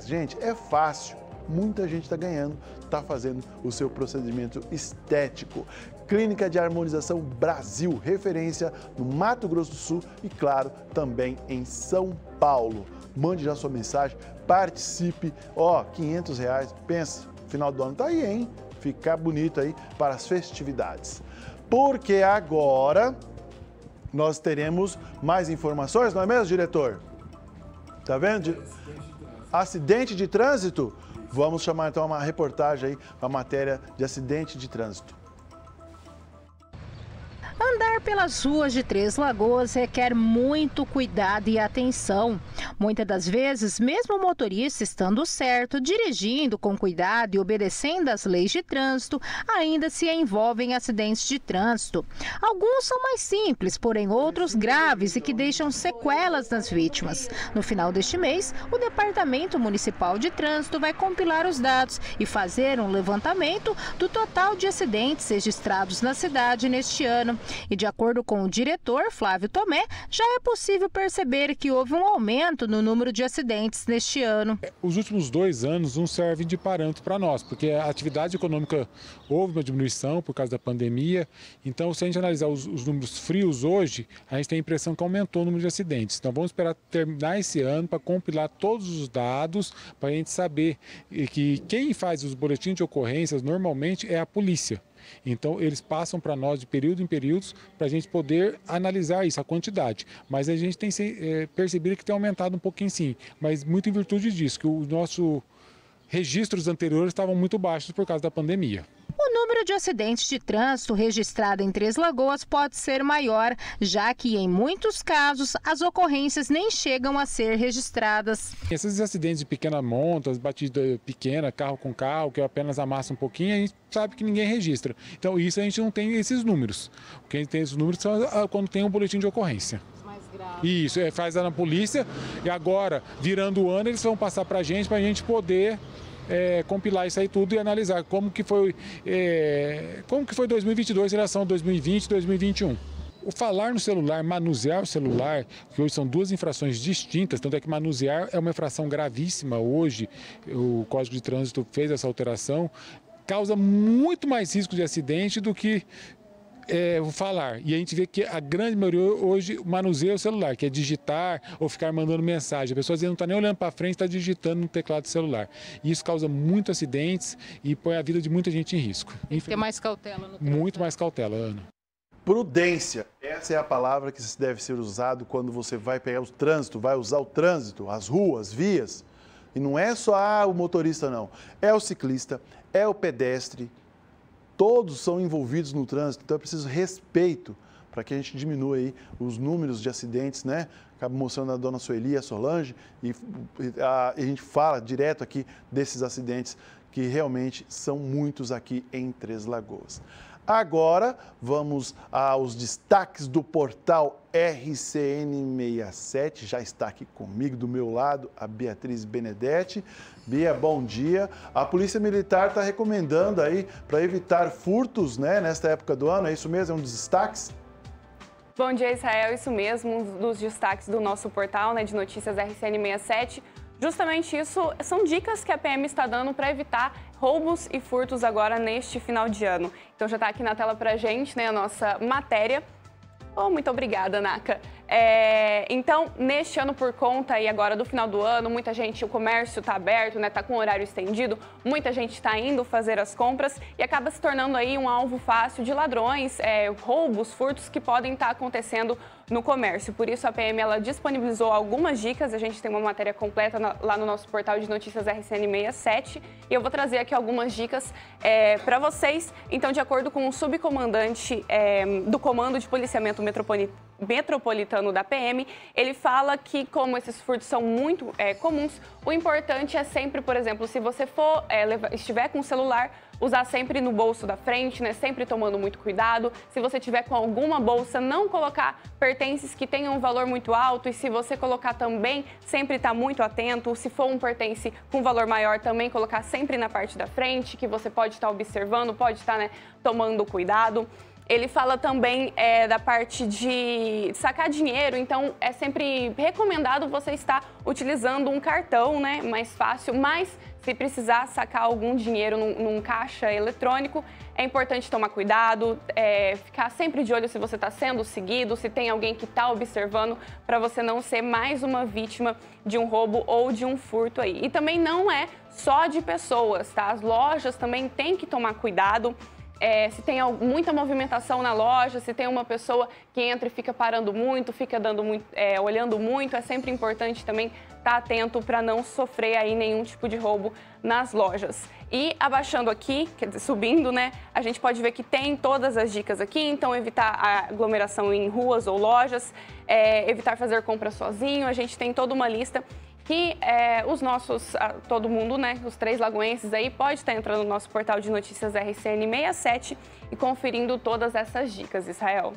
Gente, é fácil, muita gente está ganhando, está fazendo o seu procedimento estético. Clínica de Harmonização Brasil, referência no Mato Grosso do Sul e, claro, também em São Paulo. Mande já sua mensagem, participe. R$ 500, pensa, final do ano tá aí, hein? Ficar bonito aí para as festividades. Porque agora nós teremos mais informações, não é mesmo, diretor? Tá vendo? Acidente de trânsito? Vamos chamar então uma reportagem aí, a matéria de acidente de trânsito. Andar pelas ruas de Três Lagoas requer muito cuidado e atenção. Muitas das vezes, mesmo o motorista estando certo, dirigindo com cuidado e obedecendo às leis de trânsito, ainda se envolve em acidentes de trânsito. Alguns são mais simples, porém outros graves e que deixam sequelas nas vítimas. No final deste mês, o Departamento Municipal de Trânsito vai compilar os dados e fazer um levantamento do total de acidentes registrados na cidade neste ano. E de acordo com o diretor, Flávio Tomé, já é possível perceber que houve um aumento no número de acidentes neste ano. Os últimos 2 anos não servem de parâmetro para nós, porque a atividade econômica houve uma diminuição por causa da pandemia. Então, se a gente analisar os números frios hoje, a gente tem a impressão que aumentou o número de acidentes. Então, vamos esperar terminar esse ano para compilar todos os dados, para a gente saber que quem faz os boletins de ocorrências normalmente é a polícia. Então, eles passam para nós de período em períodos para a gente poder analisar isso, a quantidade. Mas a gente tem percebido que tem aumentado um pouquinho sim, mas muito em virtude disso, que os nossos registros anteriores estavam muito baixos por causa da pandemia. O número de acidentes de trânsito registrado em Três Lagoas pode ser maior, já que em muitos casos as ocorrências nem chegam a ser registradas. Esses acidentes de pequena monta, batida pequena, carro com carro, que apenas amassa um pouquinho, a gente sabe que ninguém registra. Então isso a gente não tem esses números. O que a gente tem esses números são quando tem um boletim de ocorrência. Isso, faz na polícia e agora, virando o ano, eles vão passar para a gente poder... compilar isso aí tudo e analisar como que foi 2022 em relação a 2020 e 2021. O falar no celular, manusear o celular, que hoje são 2 infrações distintas, tanto é que manusear é uma infração gravíssima hoje, o Código de Trânsito fez essa alteração, causa muito mais risco de acidente do que... falar. E a gente vê que a grande maioria hoje manuseia o celular, que é digitar ou ficar mandando mensagem. A pessoa às vezes não está nem olhando para frente, está digitando no teclado do celular. E isso causa muitos acidentes e põe a vida de muita gente em risco. Tem que ter mais cautela no trânsito. Muito mais cautela, Ana. Prudência. Essa é a palavra que deve ser usada quando você vai pegar o trânsito, vai usar o trânsito, as ruas, vias. E não é só o motorista, não. É o ciclista, é o pedestre. Todos são envolvidos no trânsito, então é preciso respeito para que a gente diminua aí os números de acidentes, né? Acabo mostrando a dona Sueli, a Solange, e a gente fala direto aqui desses acidentes que realmente são muitos aqui em Três Lagoas. Agora, vamos aos destaques do portal RCN67. Já está aqui comigo, do meu lado, a Beatriz Benedetti. Bia, bom dia. A Polícia Militar está recomendando aí para evitar furtos, né, nesta época do ano. É isso mesmo? É um dos destaques? Bom dia, Israel. Isso mesmo, um dos destaques do nosso portal, né, de notícias RCN67. Justamente isso, são dicas que a PM está dando para evitar roubos e furtos agora neste final de ano. Então já está aqui na tela para a gente, né, a nossa matéria. Oh, muito obrigada, Naka. Então, neste ano, por conta aí agora do final do ano, muita gente, o comércio está aberto, né, está com o horário estendido, muita gente está indo fazer as compras e acaba se tornando aí um alvo fácil de ladrões, roubos, furtos que podem estar acontecendo no comércio. Por isso, a PM ela disponibilizou algumas dicas, a gente tem uma matéria completa lá no nosso portal de notícias RCN67 e eu vou trazer aqui algumas dicas para vocês. Então, de acordo com o subcomandante do Comando de Policiamento Metropolitano da PM, ele fala que como esses furtos são muito comuns, o importante é sempre, por exemplo, se você for estiver com o celular, usar sempre no bolso da frente, né? Sempre tomando muito cuidado. Se você tiver com alguma bolsa, não colocar pertences que tenham um valor muito alto. E se você colocar também, sempre estar muito atento. Se for um pertence com valor maior, também colocar sempre na parte da frente, que você pode estar observando, pode estar, né, tomando cuidado. Ele fala também da parte de sacar dinheiro, então é sempre recomendado você estar utilizando um cartão, né, mais fácil, mas se precisar sacar algum dinheiro num caixa eletrônico, é importante tomar cuidado, ficar sempre de olho se você está sendo seguido, se tem alguém que está observando, para você não ser mais uma vítima de um roubo ou de um furto aí. E também não é só de pessoas, tá? As lojas também têm que tomar cuidado. Se tem muita movimentação na loja, se tem uma pessoa que entra e fica parando muito, fica dando muito, olhando muito, é sempre importante também estar atento para não sofrer aí nenhum tipo de roubo nas lojas. E abaixando aqui, quer dizer, subindo, né, a gente pode ver que tem todas as dicas aqui, então evitar a aglomeração em ruas ou lojas, evitar fazer compra sozinho, a gente tem toda uma lista que todo mundo, né, os três lagoenses aí, pode estar entrando no nosso portal de notícias RCN67 e conferindo todas essas dicas, Israel.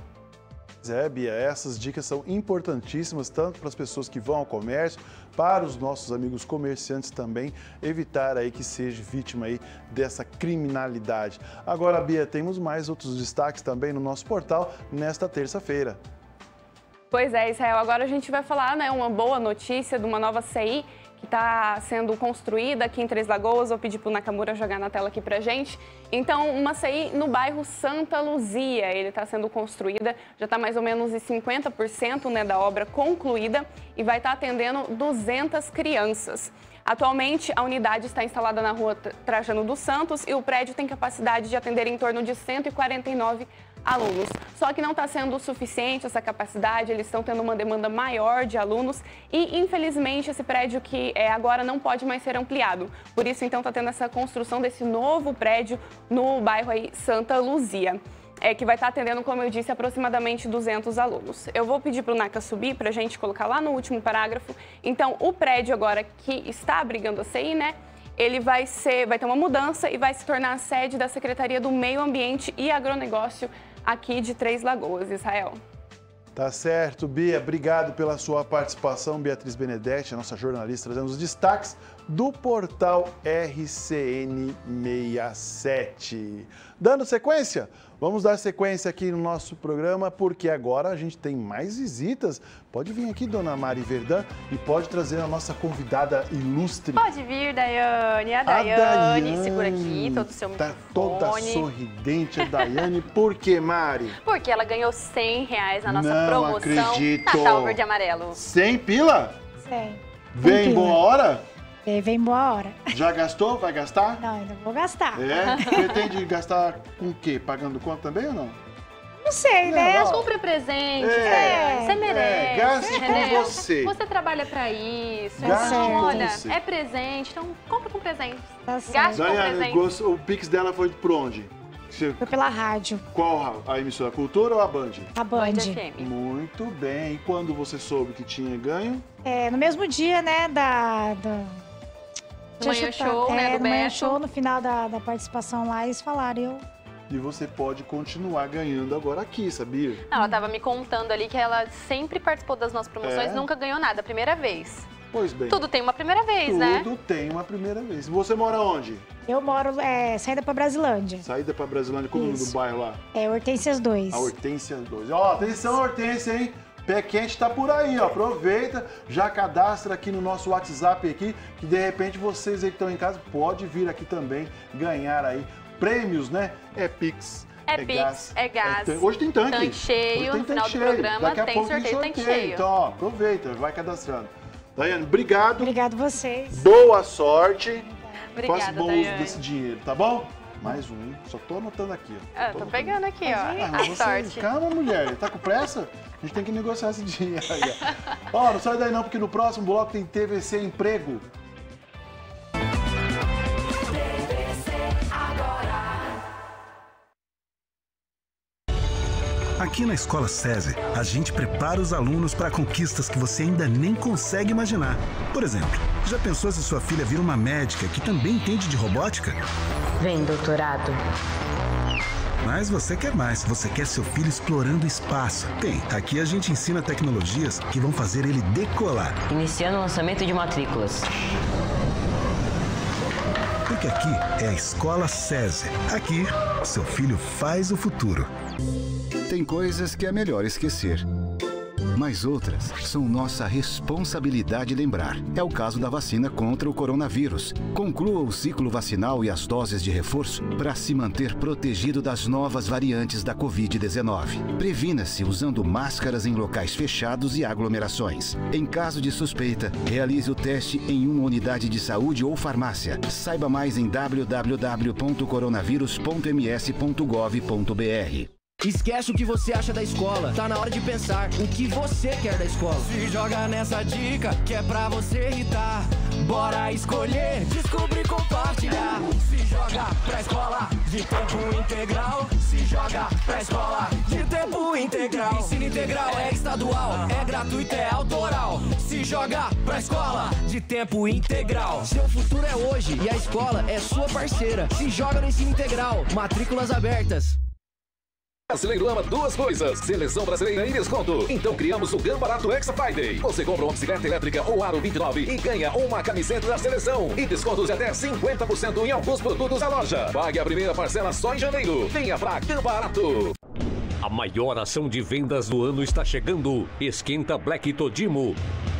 Zé, Bia, essas dicas são importantíssimas tanto para as pessoas que vão ao comércio, para os nossos amigos comerciantes também, evitar aí que seja vítima aí dessa criminalidade. Agora, Bia, temos mais outros destaques também no nosso portal nesta terça-feira. Pois é, Israel, agora a gente vai falar, né, uma boa notícia de uma nova CI que está sendo construída aqui em Três Lagoas. Vou pedir para o Nakamura jogar na tela aqui para a gente. Então, uma CI no bairro Santa Luzia, ele está sendo construída, já está mais ou menos em 50%, né, da obra concluída e vai estar atendendo 200 crianças. Atualmente, a unidade está instalada na rua Trajano dos Santos e o prédio tem capacidade de atender em torno de 149 alunos. Só que não está sendo suficiente essa capacidade, eles estão tendo uma demanda maior de alunos e, infelizmente, esse prédio que agora não pode mais ser ampliado. Por isso, então, está tendo essa construção desse novo prédio no bairro aí, Santa Luzia, que vai estar atendendo, como eu disse, aproximadamente 200 alunos. Eu vou pedir para o Naka subir, para a gente colocar lá no último parágrafo. Então, o prédio agora que está abrigando a CI, né, ele vai ter uma mudança e vai se tornar a sede da Secretaria do Meio Ambiente e Agronegócio aqui de Três Lagoas, Israel. Tá certo, Bia. Obrigado pela sua participação, Beatriz Benedetti, a nossa jornalista, trazendo os destaques do portal RCN67. Dando sequência? Vamos dar sequência aqui no nosso programa, porque agora a gente tem mais visitas. Pode vir aqui, dona Mari Verdã, e pode trazer a nossa convidada ilustre. Pode vir, Daiane. A Daiane, segura aqui todo o seu microfone. Tá toda sorridente a Daiane. Por que, Mari? Porque ela ganhou R$100 na nossa promoção Natal Verde Amarelo. 100 pila? 100. Vem em boa hora? Vem boa hora. Já gastou? Vai gastar? Não, ainda vou gastar. Pretende gastar com o quê? Pagando conta também ou não? Não sei, né? Mas compre presente. Você merece. Gaste com você. Você trabalha pra isso. Gaste com você. Olha, é presente, então compra com presente. Gaste com presente. O Pix dela foi pra onde? Você... Foi pela rádio. Qual a emissora? A Cultura ou a Band? A Band. Band FM. Muito bem. E quando você soube que tinha ganho? É, no mesmo dia, né, do manhã show, no final da participação lá, eles falaram, E você pode continuar ganhando agora aqui, sabia? Não, ela tava me contando ali que ela sempre participou das nossas promoções, nunca ganhou nada, a primeira vez. Pois bem. Tudo tem uma primeira vez, né? Tudo tem uma primeira vez. Você mora onde? Eu moro, saída pra Brasilândia. Saída pra Brasilândia, qual o nome do bairro lá? É, Hortências 2. A Hortências 2. Ó, atenção, Hortência, hein? Pé quente tá por aí, ó. Aproveita, já cadastra aqui no nosso WhatsApp aqui, que de repente vocês aí que estão em casa pode vir aqui também ganhar aí prêmios, né? É Pix. É gás. Hoje tem tanque. Tanque cheio, no final do programa tem sorteio, tanque cheio. Então, ó, aproveita, vai cadastrando. Daiane, obrigado. Obrigado a vocês. Boa sorte. Obrigada, faça bom uso desse dinheiro, tá bom? Mais um, só tô anotando aqui. Ó. Tô pegando aqui, ó. A sorte. Calma, mulher. Tá com pressa? A gente tem que negociar esse dinheiro aí, ó. Ó, não sai daí não, porque no próximo bloco tem TVC Emprego. Aqui na Escola César, a gente prepara os alunos para conquistas que você ainda nem consegue imaginar. Por exemplo, já pensou se sua filha vira uma médica que também entende de robótica? Vem, doutorado. Mas você quer mais, você quer seu filho explorando espaço. Bem, aqui a gente ensina tecnologias que vão fazer ele decolar. Iniciando o lançamento de matrículas. Porque aqui é a Escola César. Aqui, seu filho faz o futuro. Tem coisas que é melhor esquecer, mas outras são nossa responsabilidade lembrar. É o caso da vacina contra o coronavírus. Conclua o ciclo vacinal e as doses de reforço para se manter protegido das novas variantes da Covid-19. Previna-se usando máscaras em locais fechados e aglomerações. Em caso de suspeita, realize o teste em uma unidade de saúde ou farmácia. Saiba mais em www.coronavírus.ms.gov.br. Esquece o que você acha da escola, tá na hora de pensar o que você quer da escola. Se joga nessa dica que é pra você irritar, bora escolher, descobrir, compartilhar. Se joga pra escola de tempo integral, se joga pra escola de tempo integral. Ensino integral é estadual, é gratuito, é autoral. Se joga pra escola de tempo integral. Seu futuro é hoje e a escola é sua parceira. Se joga no ensino integral, matrículas abertas. Brasileiro ama duas coisas, seleção brasileira e desconto. Então criamos o Gambarato Ex Friday. Você compra uma bicicleta elétrica ou aro 29 e ganha uma camiseta da seleção. E descontos de até 50% em alguns produtos da loja. Pague a primeira parcela só em janeiro. Venha pra Gambarato. A maior ação de vendas do ano está chegando. Esquenta Black Todimo.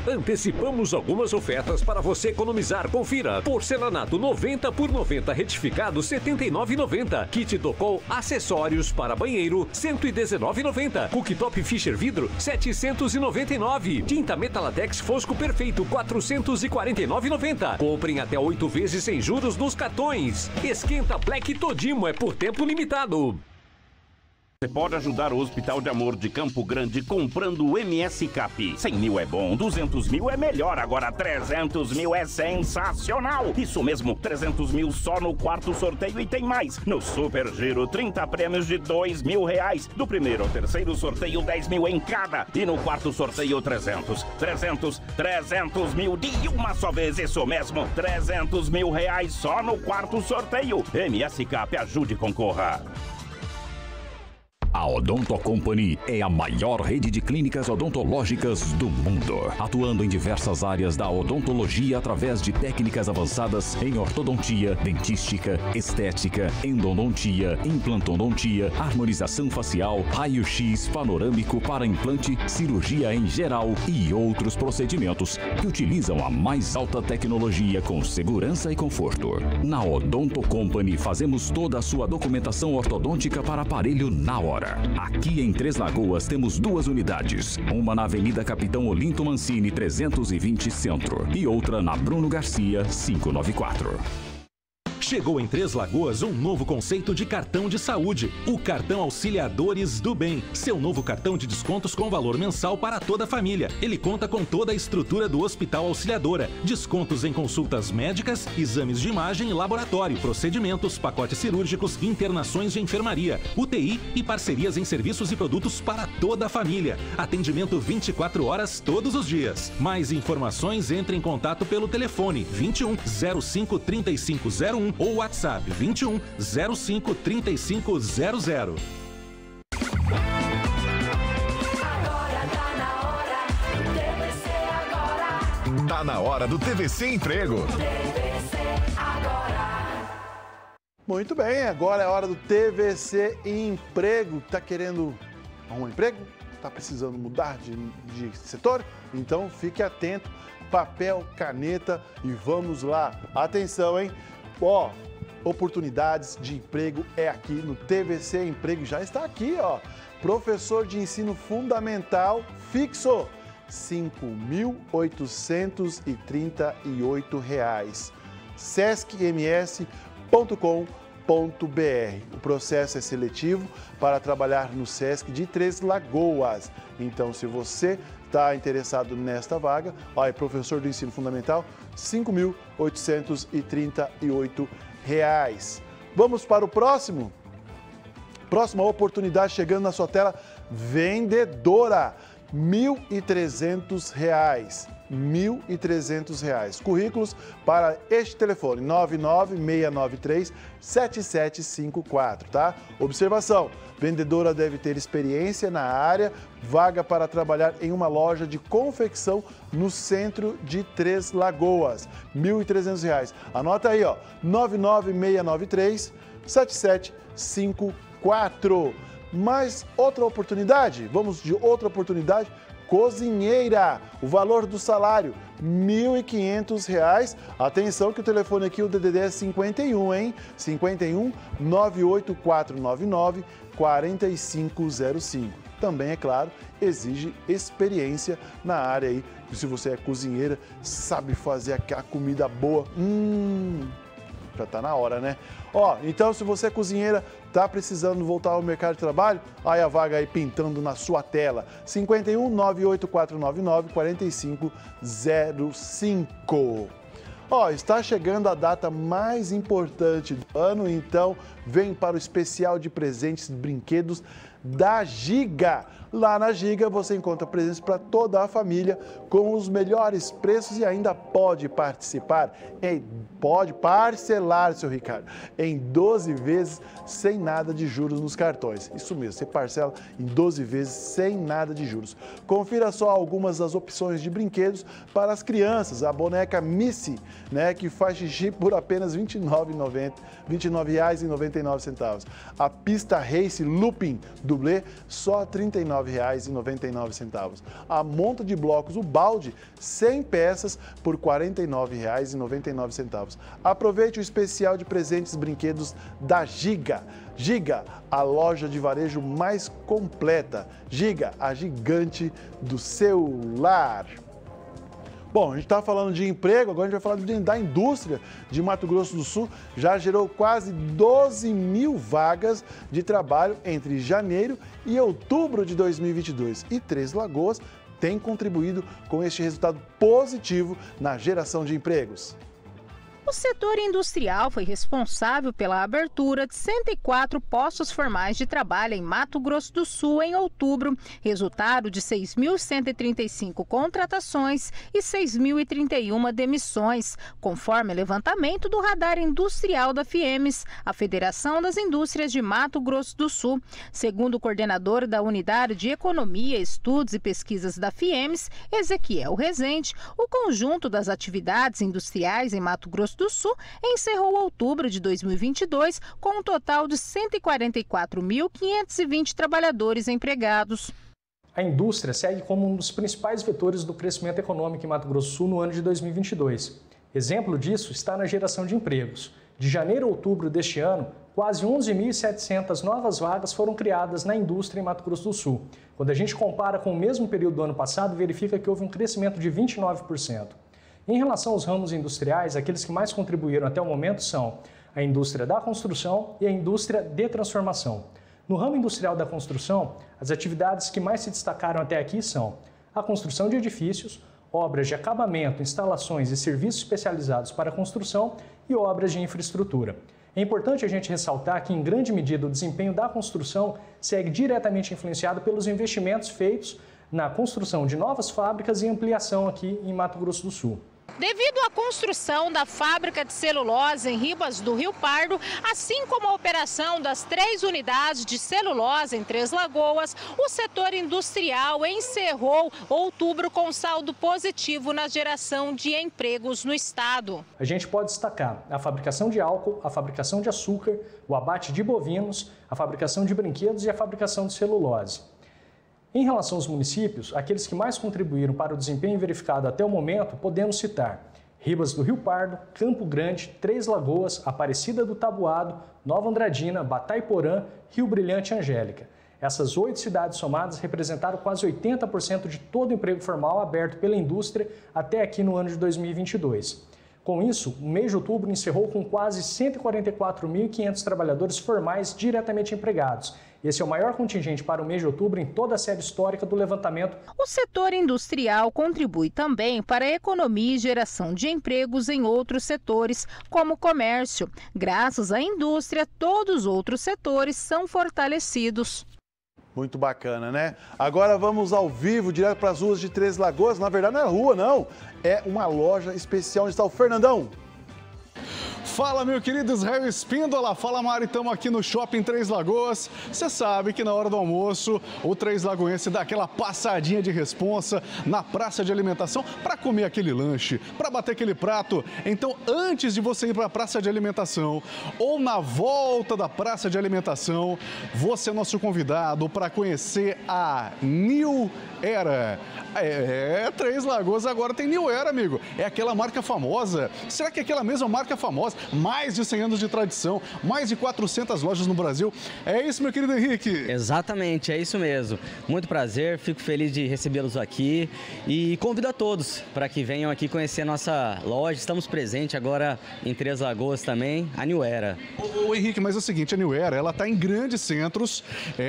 Antecipamos algumas ofertas para você economizar. Confira. Porcelanato 90 por 90 retificado 79,90. Kit Docol acessórios para banheiro 119,90. Cooktop Fischer vidro 799. Tinta Metalatex Fosco Perfeito 449,90. Comprem até 8 vezes sem juros nos cartões. Esquenta Black Todimo é por tempo limitado. Você pode ajudar o Hospital de Amor de Campo Grande comprando o MS Cap. 100 mil é bom, 200 mil é melhor, agora 300 mil é sensacional. Isso mesmo, 300 mil só no quarto sorteio e tem mais. No Super Giro, 30 prêmios de 2 mil reais. Do primeiro ao terceiro sorteio, 10 mil em cada. E no quarto sorteio, 300 mil de uma só vez. Isso mesmo, 300 mil reais só no quarto sorteio. MS Cap, ajude e concorra. A Odonto Company é a maior rede de clínicas odontológicas do mundo, atuando em diversas áreas da odontologia através de técnicas avançadas em ortodontia, dentística, estética, endodontia, implantodontia, harmonização facial, raio-x panorâmico para implante, cirurgia em geral e outros procedimentos que utilizam a mais alta tecnologia com segurança e conforto. Na Odonto Company fazemos toda a sua documentação ortodôntica para aparelho na hora. Aqui em Três Lagoas temos duas unidades, uma na Avenida Capitão Olinto Mancini 320 Centro e outra na Bruno Garcia 594. Chegou em Três Lagoas um novo conceito de cartão de saúde, o Cartão Auxiliadores do Bem. Seu novo cartão de descontos com valor mensal para toda a família. Ele conta com toda a estrutura do Hospital Auxiliadora. Descontos em consultas médicas, exames de imagem e laboratório, procedimentos, pacotes cirúrgicos, internações de enfermaria, UTI e parcerias em serviços e produtos para toda a família. Atendimento 24 horas todos os dias. Mais informações, entre em contato pelo telefone 21 05 3501 ou WhatsApp 21 05 3500. Tá na hora do TVC Emprego. TVC Agora. Muito bem, agora é a hora do TVC Emprego. Tá querendo arrumar um emprego? Tá precisando mudar de setor? Então fique atento, papel, caneta e vamos lá. Atenção, hein? Ó, oportunidades de emprego é aqui no TVC Emprego. Já está aqui, ó. Professor de ensino fundamental fixo, R$ 5.838. sescms.com.br. O processo é seletivo para trabalhar no Sesc de Três Lagoas. Então, se você está interessado nesta vaga, ó, é professor do ensino fundamental, R$ 5.838. Vamos para o próximo? Próxima oportunidade chegando na sua tela, vendedora. R$ 1.300. Currículos para este telefone, 99693-7754, tá? Observação, vendedora deve ter experiência na área, vaga para trabalhar em uma loja de confecção no centro de Três Lagoas, R$ 1.300. Anota aí, ó, 99693-7754. Mais outra oportunidade, vamos de outra oportunidade, cozinheira. O valor do salário, R$ 1.500. Atenção que o telefone aqui, o DDD é 51, hein? 51 98499 4505. Também, é claro, exige experiência na área aí. Se você é cozinheira, sabe fazer aquela comida boa, já tá na hora, né? Ó, então se você é cozinheira, tá precisando voltar ao mercado de trabalho, aí a vaga aí pintando na sua tela. 51 98499 4505. Ó, está chegando a data mais importante do ano, então vem para o especial de presentes e brinquedos da Giga. Lá na Giga você encontra presentes para toda a família com os melhores preços e ainda pode participar, pode parcelar, seu Ricardo, em 12 vezes sem nada de juros nos cartões. Isso mesmo, você parcela em 12 vezes sem nada de juros. Confira só algumas das opções de brinquedos para as crianças. A boneca Missy, né, que faz xixi por apenas R$ 29,99. A pista Race Looping Dublê, só R$ 39,99. A monta de blocos, o balde, 100 peças por R$ 49,99. Aproveite o especial de presentes e brinquedos da Giga. Giga, a loja de varejo mais completa. Giga, a gigante do seu lar. Bom, a gente está falando de emprego, agora a gente vai falar da indústria de Mato Grosso do Sul. Já gerou quase 12 mil vagas de trabalho entre janeiro e outubro de 2022. E Três Lagoas tem contribuído com este resultado positivo na geração de empregos. O setor industrial foi responsável pela abertura de 104 postos formais de trabalho em Mato Grosso do Sul em outubro, resultado de 6.135 contratações e 6.031 demissões, conforme levantamento do radar industrial da FIEMES, a Federação das Indústrias de Mato Grosso do Sul. Segundo o coordenador da Unidade de Economia, Estudos e Pesquisas da FIEMES, Ezequiel Rezende, o conjunto das atividades industriais em Mato Grosso do Sul encerrou outubro de 2022 com um total de 144.520 trabalhadores empregados. A indústria segue como um dos principais vetores do crescimento econômico em Mato Grosso do Sul no ano de 2022. Exemplo disso está na geração de empregos. De janeiro a outubro deste ano, quase 11.700 novas vagas foram criadas na indústria em Mato Grosso do Sul. Quando a gente compara com o mesmo período do ano passado, verifica que houve um crescimento de 29%. Em relação aos ramos industriais, aqueles que mais contribuíram até o momento são a indústria da construção e a indústria de transformação. No ramo industrial da construção, as atividades que mais se destacaram até aqui são a construção de edifícios, obras de acabamento, instalações e serviços especializados para a construção e obras de infraestrutura. É importante a gente ressaltar que, em grande medida, o desempenho da construção segue diretamente influenciado pelos investimentos feitos na construção de novas fábricas e ampliação aqui em Mato Grosso do Sul. Devido à construção da fábrica de celulose em Ribas do Rio Pardo, assim como a operação das 3 unidades de celulose em Três Lagoas, o setor industrial encerrou outubro com saldo positivo na geração de empregos no estado. A gente pode destacar a fabricação de álcool, a fabricação de açúcar, o abate de bovinos, a fabricação de brinquedos e a fabricação de celulose. Em relação aos municípios, aqueles que mais contribuíram para o desempenho verificado até o momento, podemos citar Ribas do Rio Pardo, Campo Grande, Três Lagoas, Aparecida do Taboado, Nova Andradina, Bataiporã, Rio Brilhante e Angélica. Essas 8 cidades somadas representaram quase 80% de todo o emprego formal aberto pela indústria até aqui no ano de 2022. Com isso, o mês de outubro encerrou com quase 144.500 trabalhadores formais diretamente empregados. Esse é o maior contingente para o mês de outubro em toda a série histórica do levantamento. O setor industrial contribui também para a economia e geração de empregos em outros setores, como o comércio. Graças à indústria, todos os outros setores são fortalecidos. Muito bacana, né? Agora vamos ao vivo, direto para as ruas de Três Lagoas. Na verdade, não é rua, não. É uma loja especial onde está o Fernandão. Fala, meu querido Israel Espíndola, fala Mari, estamos aqui no Shopping Três Lagoas. Você sabe que na hora do almoço, o Três Lagoense dá aquela passadinha de responsa na praça de alimentação para comer aquele lanche, para bater aquele prato. Então, antes de você ir para a praça de alimentação ou na volta da praça de alimentação, você é nosso convidado para conhecer a New Era. Três Lagoas agora tem New Era, amigo. É aquela marca famosa. Será que é aquela mesma marca famosa? Mais de 100 anos de tradição, mais de 400 lojas no Brasil. É isso, meu querido Henrique? Exatamente, é isso mesmo. Muito prazer, fico feliz de recebê-los aqui e convido a todos para que venham aqui conhecer a nossa loja. Estamos presentes agora em Três Lagoas também, a New Era. Ô Henrique, mas é o seguinte, a New Era, ela está em grandes centros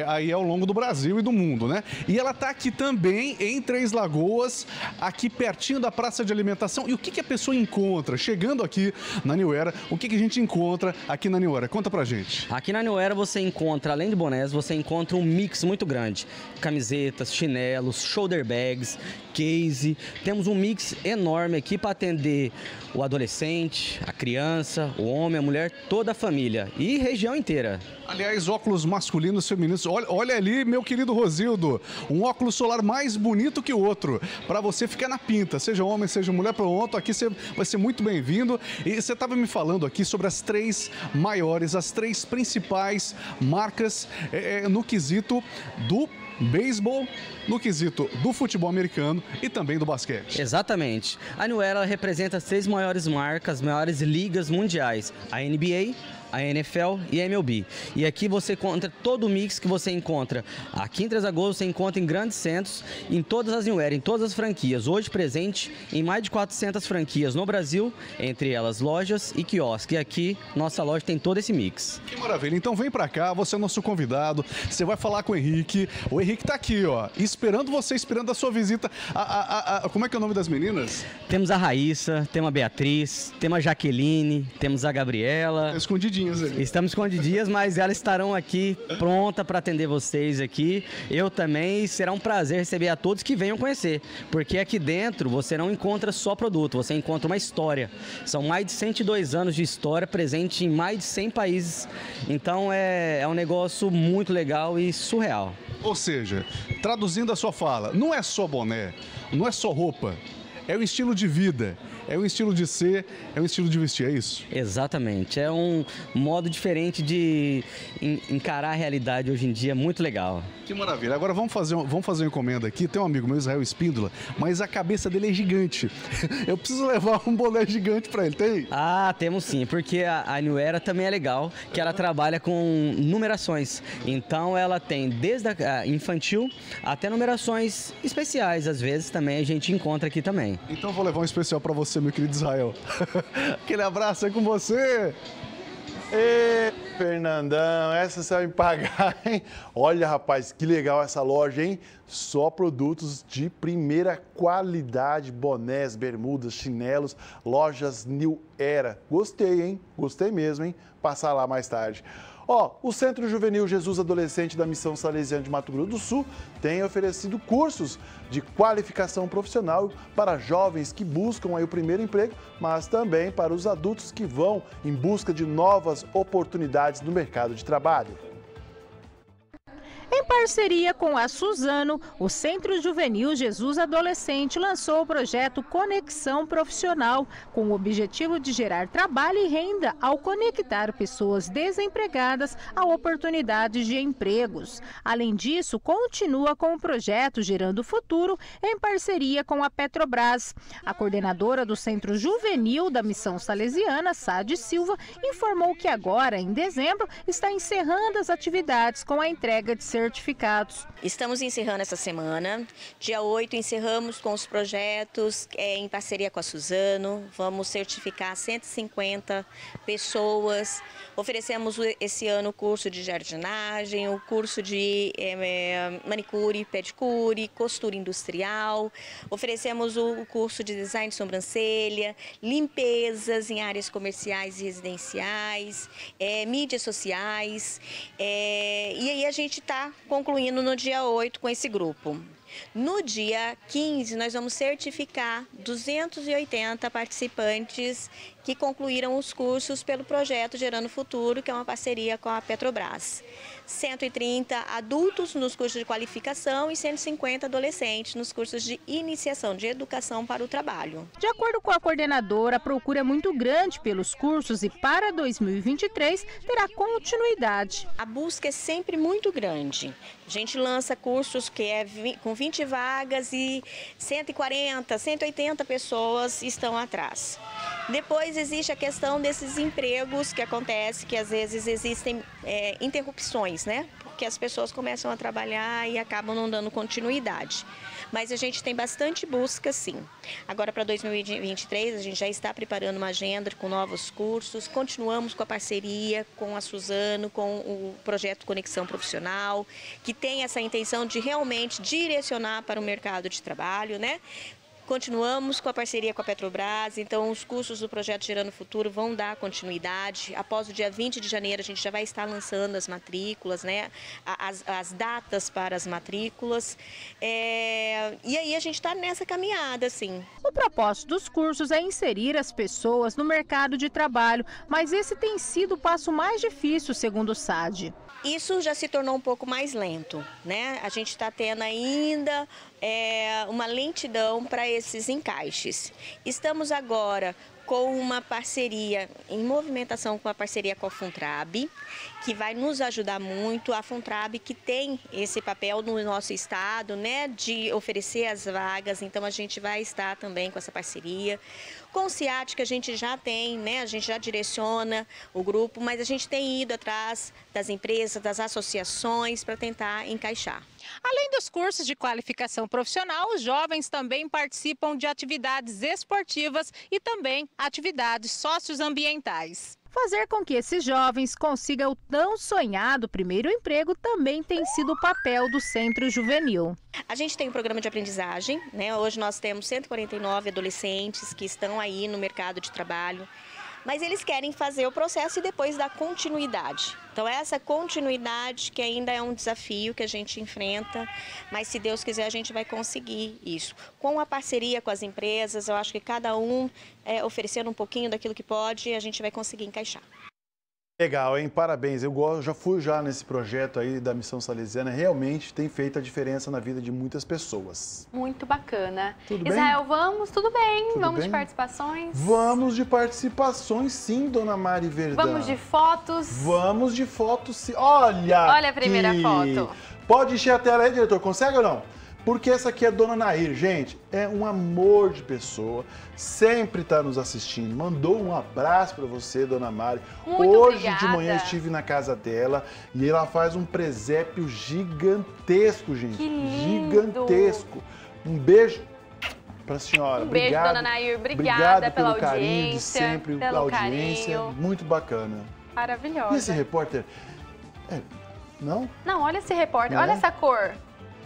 aí ao longo do Brasil e do mundo, né? E ela está aqui também em Três Lagoas, aqui pertinho da praça de alimentação. E o que, que a pessoa encontra chegando aqui na New Era? O que a gente encontra aqui na New Era? Conta pra gente. Aqui na New Era você encontra, além de bonés, você encontra um mix muito grande. Camisetas, chinelos, shoulder bags, case. Temos um mix enorme aqui para atender o adolescente, a criança, o homem, a mulher, toda a família e região inteira. Aliás, óculos masculinos, femininos. Olha ali, meu querido Rosildo, um óculos solar mais bonito que o outro, para você ficar na pinta, seja homem, seja mulher, pronto, aqui você vai ser muito bem-vindo. E você estava me falando aqui sobre as 3 maiores, as 3 principais marcas no quesito do beisebol, no quesito do futebol americano e também do basquete. Exatamente. A New Era representa as 3 maiores marcas, as maiores ligas mundiais, a NBA, a NFL e a MLB. E aqui você encontra todo o mix que você encontra. Aqui em Três Lagoas você encontra em grandes centros, em todas as New Era, em todas as franquias. Hoje presente em mais de 400 franquias no Brasil, entre elas lojas e quiosque. E aqui nossa loja tem todo esse mix. Que maravilha. Então vem pra cá, você é nosso convidado, você vai falar com o Henrique. O Henrique tá aqui, ó, esperando você, esperando a sua visita. Como é que é o nome das meninas? Temos a Raíssa, temos a Beatriz, temos a Jaqueline, temos a Gabriela. Escondidinho. Estamos escondidas, mas elas estarão aqui pronta para atender vocês aqui. Eu também, será um prazer receber a todos que venham conhecer, porque aqui dentro você não encontra só produto, você encontra uma história. São mais de 102 anos de história, presente em mais de 100 países. Então é um negócio muito legal e surreal. Ou seja, traduzindo a sua fala, não é só boné, não é só roupa. É um estilo de vida, é um estilo de ser, é um estilo de vestir, é isso? Exatamente, é um modo diferente de encarar a realidade hoje em dia, muito legal. Que maravilha, agora vamos fazer uma encomenda aqui, tem um amigo meu, Israel Espíndola, mas a cabeça dele é gigante, eu preciso levar um boné gigante para ele, tem? Ah, temos sim, porque a New Era também é legal, que ela trabalha com numerações, então ela tem desde a infantil até numerações especiais, às vezes também a gente encontra aqui também. Então eu vou levar um especial para você, meu querido Israel. Aquele abraço aí com você. Ê, Fernandão, essa você vai me pagar, hein? Olha, rapaz, que legal essa loja, hein? Só produtos de primeira qualidade, bonés, bermudas, chinelos, lojas New Era. Gostei, hein? Gostei mesmo, hein? Passar lá mais tarde. Ó, o Centro Juvenil Jesus Adolescente da Missão Salesiana de Mato Grosso do Sul tem oferecido cursos de qualificação profissional para jovens que buscam aí o primeiro emprego, mas também para os adultos que vão em busca de novas oportunidades no mercado de trabalho. Em parceria com a Suzano, o Centro Juvenil Jesus Adolescente lançou o projeto Conexão Profissional, com o objetivo de gerar trabalho e renda ao conectar pessoas desempregadas a oportunidades de empregos. Além disso, continua com o projeto Gerando o Futuro, em parceria com a Petrobras. A coordenadora do Centro Juvenil da Missão Salesiana, Sade Silva, informou que agora, em dezembro, está encerrando as atividades com a entrega de certificados. Estamos encerrando essa semana, dia 8 encerramos com os projetos em parceria com a Suzano, vamos certificar 150 pessoas, oferecemos esse ano o curso de jardinagem, o curso de manicure, pedicure, costura industrial, oferecemos o curso de design de sobrancelha, limpezas em áreas comerciais e residenciais, mídias sociais, e aí a gente está concluindo no dia 8 com esse grupo. No dia 15, nós vamos certificar 280 participantes que concluíram os cursos pelo projeto Gerando Futuro, que é uma parceria com a Petrobras. 130 adultos nos cursos de qualificação e 150 adolescentes nos cursos de iniciação de educação para o trabalho. De acordo com a coordenadora, a procura é muito grande pelos cursos e para 2023 terá continuidade. A busca é sempre muito grande. A gente lança cursos que é com 20 vagas e 140, 180 pessoas estão atrás. Depois existe a questão desses empregos que acontece, que às vezes existem interrupções, né? Porque as pessoas começam a trabalhar e acabam não dando continuidade. Mas a gente tem bastante busca, sim. Agora para 2023 a gente já está preparando uma agenda com novos cursos, continuamos com a parceria com a Suzano, com o projeto Conexão Profissional, que tem essa intenção de realmente direcionar para o mercado de trabalho, né? Continuamos com a parceria com a Petrobras, então os cursos do projeto Gerando o Futuro vão dar continuidade. Após o dia 20 de janeiro a gente já vai estar lançando as matrículas, né? As datas para as matrículas. E aí a gente está nessa caminhada, sim. O propósito dos cursos é inserir as pessoas no mercado de trabalho, mas esse tem sido o passo mais difícil, segundo o SAD. Isso já se tornou um pouco mais lento, né? A gente está tendo ainda uma lentidão para esses encaixes. Estamos agora com uma parceria, em movimentação com a parceria com a Funtrab, que vai nos ajudar muito. A Funtrab que tem esse papel no nosso estado, né, de oferecer as vagas, então a gente vai estar também com essa parceria. Com o SEAT que a gente já tem, né, a gente já direciona o grupo, mas a gente tem ido atrás das empresas, das associações para tentar encaixar. Além dos cursos de qualificação profissional, os jovens também participam de atividades esportivas e também atividades socioambientais. Fazer com que esses jovens consigam o tão sonhado primeiro emprego também tem sido o papel do Centro Juvenil. A gente tem um programa de aprendizagem, né? Hoje nós temos 149 adolescentes que estão aí no mercado de trabalho, mas eles querem fazer o processo e depois dar continuidade. Então essa continuidade que ainda é um desafio que a gente enfrenta, mas se Deus quiser a gente vai conseguir isso. Com a parceria com as empresas, eu acho que cada um oferecendo um pouquinho daquilo que pode, a gente vai conseguir encaixar. Legal, hein? Parabéns. Eu já fui nesse projeto aí da Missão Salesiana, realmente tem feito a diferença na vida de muitas pessoas. Muito bacana. Tudo Israel, bem? Vamos? Tudo bem. Tudo vamos bem? De participações? Vamos de participações, sim, dona Mari Verdão. Vamos de fotos? Vamos de fotos, sim. Olha aqui. Olha a primeira foto. Pode encher a tela aí, diretor. Consegue ou não? Porque essa aqui é a dona Nair, gente, é um amor de pessoa, sempre está nos assistindo, mandou um abraço para você, dona Mari. Muito Hoje obrigada. De manhã estive na casa dela e ela faz um presépio gigantesco, gente, que lindo. Gigantesco. Um beijo para a senhora. Um beijo, obrigado, dona Nair, obrigada pelo carinho de sempre, pela audiência, carinho. Muito bacana. Maravilhosa. E esse repórter... É... Não? Não, olha esse repórter, não. Olha essa cor.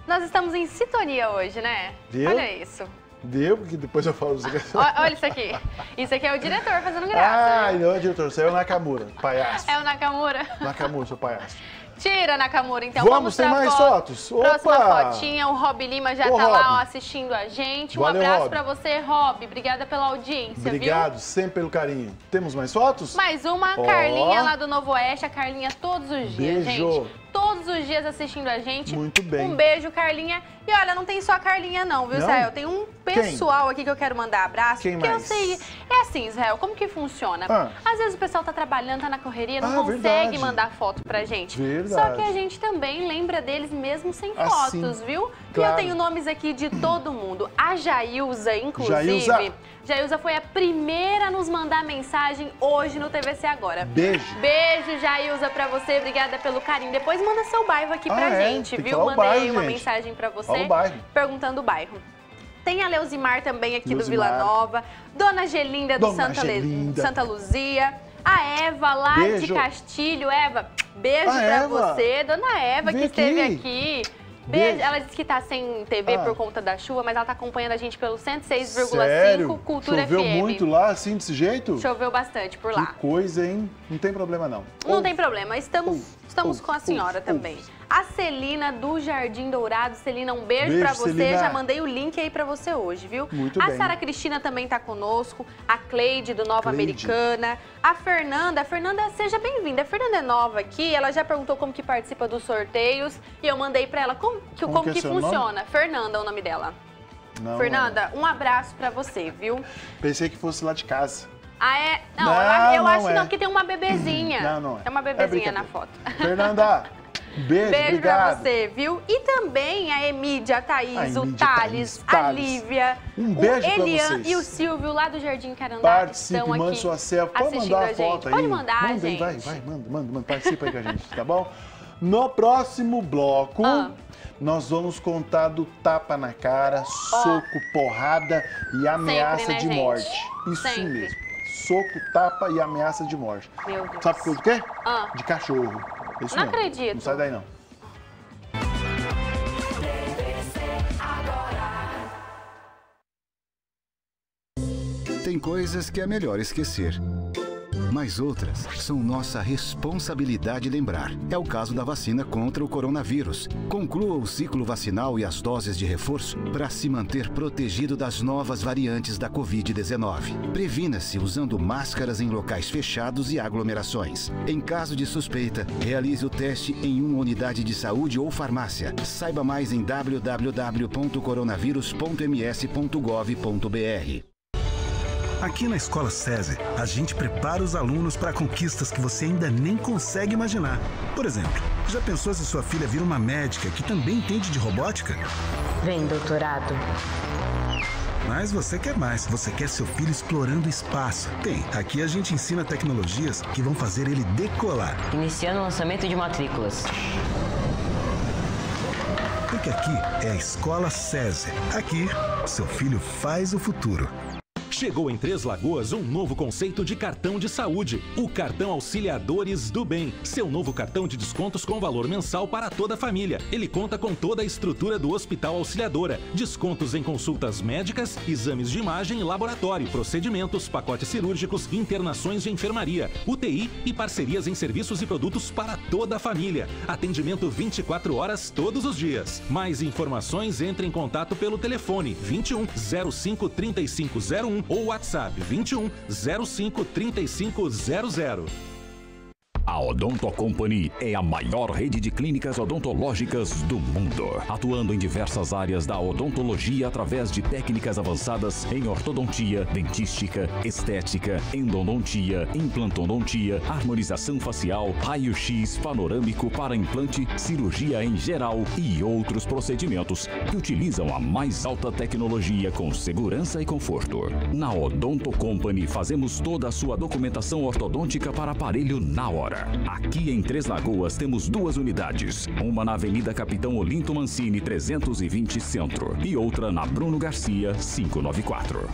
Nós estamos em sintonia hoje, né? Deu? Olha isso. Deu, porque depois eu falo... Olha isso aqui. Isso aqui é o diretor fazendo graça. Ah, né? Não é o diretor, isso aí é o Nakamura, palhaço. É o Nakamura? Nakamura, seu palhaço. Tira, Nakamura, então. Vamos tem mais fotos. Opa! Próxima fotinha, o Rob Lima já tá lá ó, assistindo a gente. Um valeu, abraço para você, Rob. Obrigada pela audiência, obrigado, viu? Sempre pelo carinho. Temos mais fotos? Mais uma, ó. Carlinha lá do Novo Oeste. A Carlinha todos os dias, beijo, gente. Todos os dias assistindo a gente. Muito bem. Um beijo, Carlinha. E olha, não tem só a Carlinha não, viu, não? Israel? Tem um pessoal aqui que eu quero mandar abraço. Quem mais? Eu sei, é assim, Israel, como que funciona? Às vezes o pessoal tá trabalhando, tá na correria, não consegue verdade. Mandar foto pra gente. Verdade. Só que a gente também lembra deles mesmo sem assim, fotos, viu? Claro. E eu tenho nomes aqui de todo mundo. A Jailza, inclusive. Jailza foi a primeira a nos mandar mensagem hoje no TVC Agora. Beijo. Beijo, Jailza, pra você. Obrigada pelo carinho. Depois manda seu bairro aqui pra gente, viu? Mandei uma mensagem pra você perguntando o bairro. Tem a Leuzimar também aqui do Vila Nova. Dona Gelinda do Santa Luzia. A Eva lá de Castilho. Eva, beijo pra você. Dona Eva que esteve aqui. Beijo. Ela disse que tá sem TV por conta da chuva, mas ela tá acompanhando a gente pelo 106,5 Cultura FM. Choveu muito lá, assim, desse jeito? Choveu bastante por lá. Que coisa, hein? Não tem problema, não. Não tem problema. Estamos com a senhora também. A Celina do Jardim Dourado. Celina, um beijo pra você. Celina. Já mandei o link aí pra você hoje, viu? Muito bem. A Sara Cristina também tá conosco. A Cleide do Nova Americana. A Fernanda. Fernanda, seja bem-vinda. A Fernanda é nova aqui. Ela já perguntou como que participa dos sorteios. E eu mandei pra ela como que funciona. Nome? Fernanda é o nome dela. Não, Fernanda, um abraço pra você, viu? Pensei que fosse lá de casa. Ah, é? Não, eu acho que tem uma bebezinha. Não é. É uma bebezinha na foto. Fernanda... Beijo pra você, viu? E também a Emídia, a Thaís, o Thales, a Lívia, o Elian e o Silvio lá do Jardim Carandá. Participe, manda sua selfie. Pode mandar a foto aí. Pode mandar, gente. Aí, vai, manda. Participa aí com a gente, tá bom? No próximo bloco, nós vamos contar do tapa na cara, soco, porrada e ameaça de morte. Gente? Isso mesmo. Soco, tapa e ameaça de morte. Meu Deus. Sabe por quê? De cachorro. Isso não mesmo. Acredito. Não sai daí, não. Tem coisas que é melhor esquecer, mas outras são nossa responsabilidade lembrar. É o caso da vacina contra o coronavírus. Conclua o ciclo vacinal e as doses de reforço para se manter protegido das novas variantes da Covid-19. Previna-se usando máscaras em locais fechados e aglomerações. Em caso de suspeita, realize o teste em uma unidade de saúde ou farmácia. Saiba mais em www.coronavírus.ms.gov.br. Aqui na Escola César, a gente prepara os alunos para conquistas que você ainda nem consegue imaginar. Por exemplo, já pensou se sua filha vira uma médica que também entende de robótica? Vem, doutorado. Mas você quer mais, você quer seu filho explorando o espaço. Tem, aqui a gente ensina tecnologias que vão fazer ele decolar. Iniciando o lançamento de matrículas. Porque aqui é a Escola César. Aqui, seu filho faz o futuro. Chegou em Três Lagoas um novo conceito de cartão de saúde, o Cartão Auxiliadores do Bem. Seu novo cartão de descontos com valor mensal para toda a família. Ele conta com toda a estrutura do Hospital Auxiliadora. Descontos em consultas médicas, exames de imagem e laboratório, procedimentos, pacotes cirúrgicos, internações de enfermaria, UTI e parcerias em serviços e produtos para toda a família. Atendimento 24 horas todos os dias. Mais informações, entre em contato pelo telefone 21 05 3501 ou WhatsApp 21 05 3500. A Odonto Company é a maior rede de clínicas odontológicas do mundo, atuando em diversas áreas da odontologia através de técnicas avançadas em ortodontia, dentística, estética, endodontia, implantodontia, harmonização facial, raio-x panorâmico para implante, cirurgia em geral e outros procedimentos que utilizam a mais alta tecnologia com segurança e conforto. Na Odonto Company fazemos toda a sua documentação ortodôntica para aparelho na hora. Aqui em Três Lagoas temos duas unidades, uma na Avenida Capitão Olinto Mancini 320 Centro e outra na Bruno Garcia 594.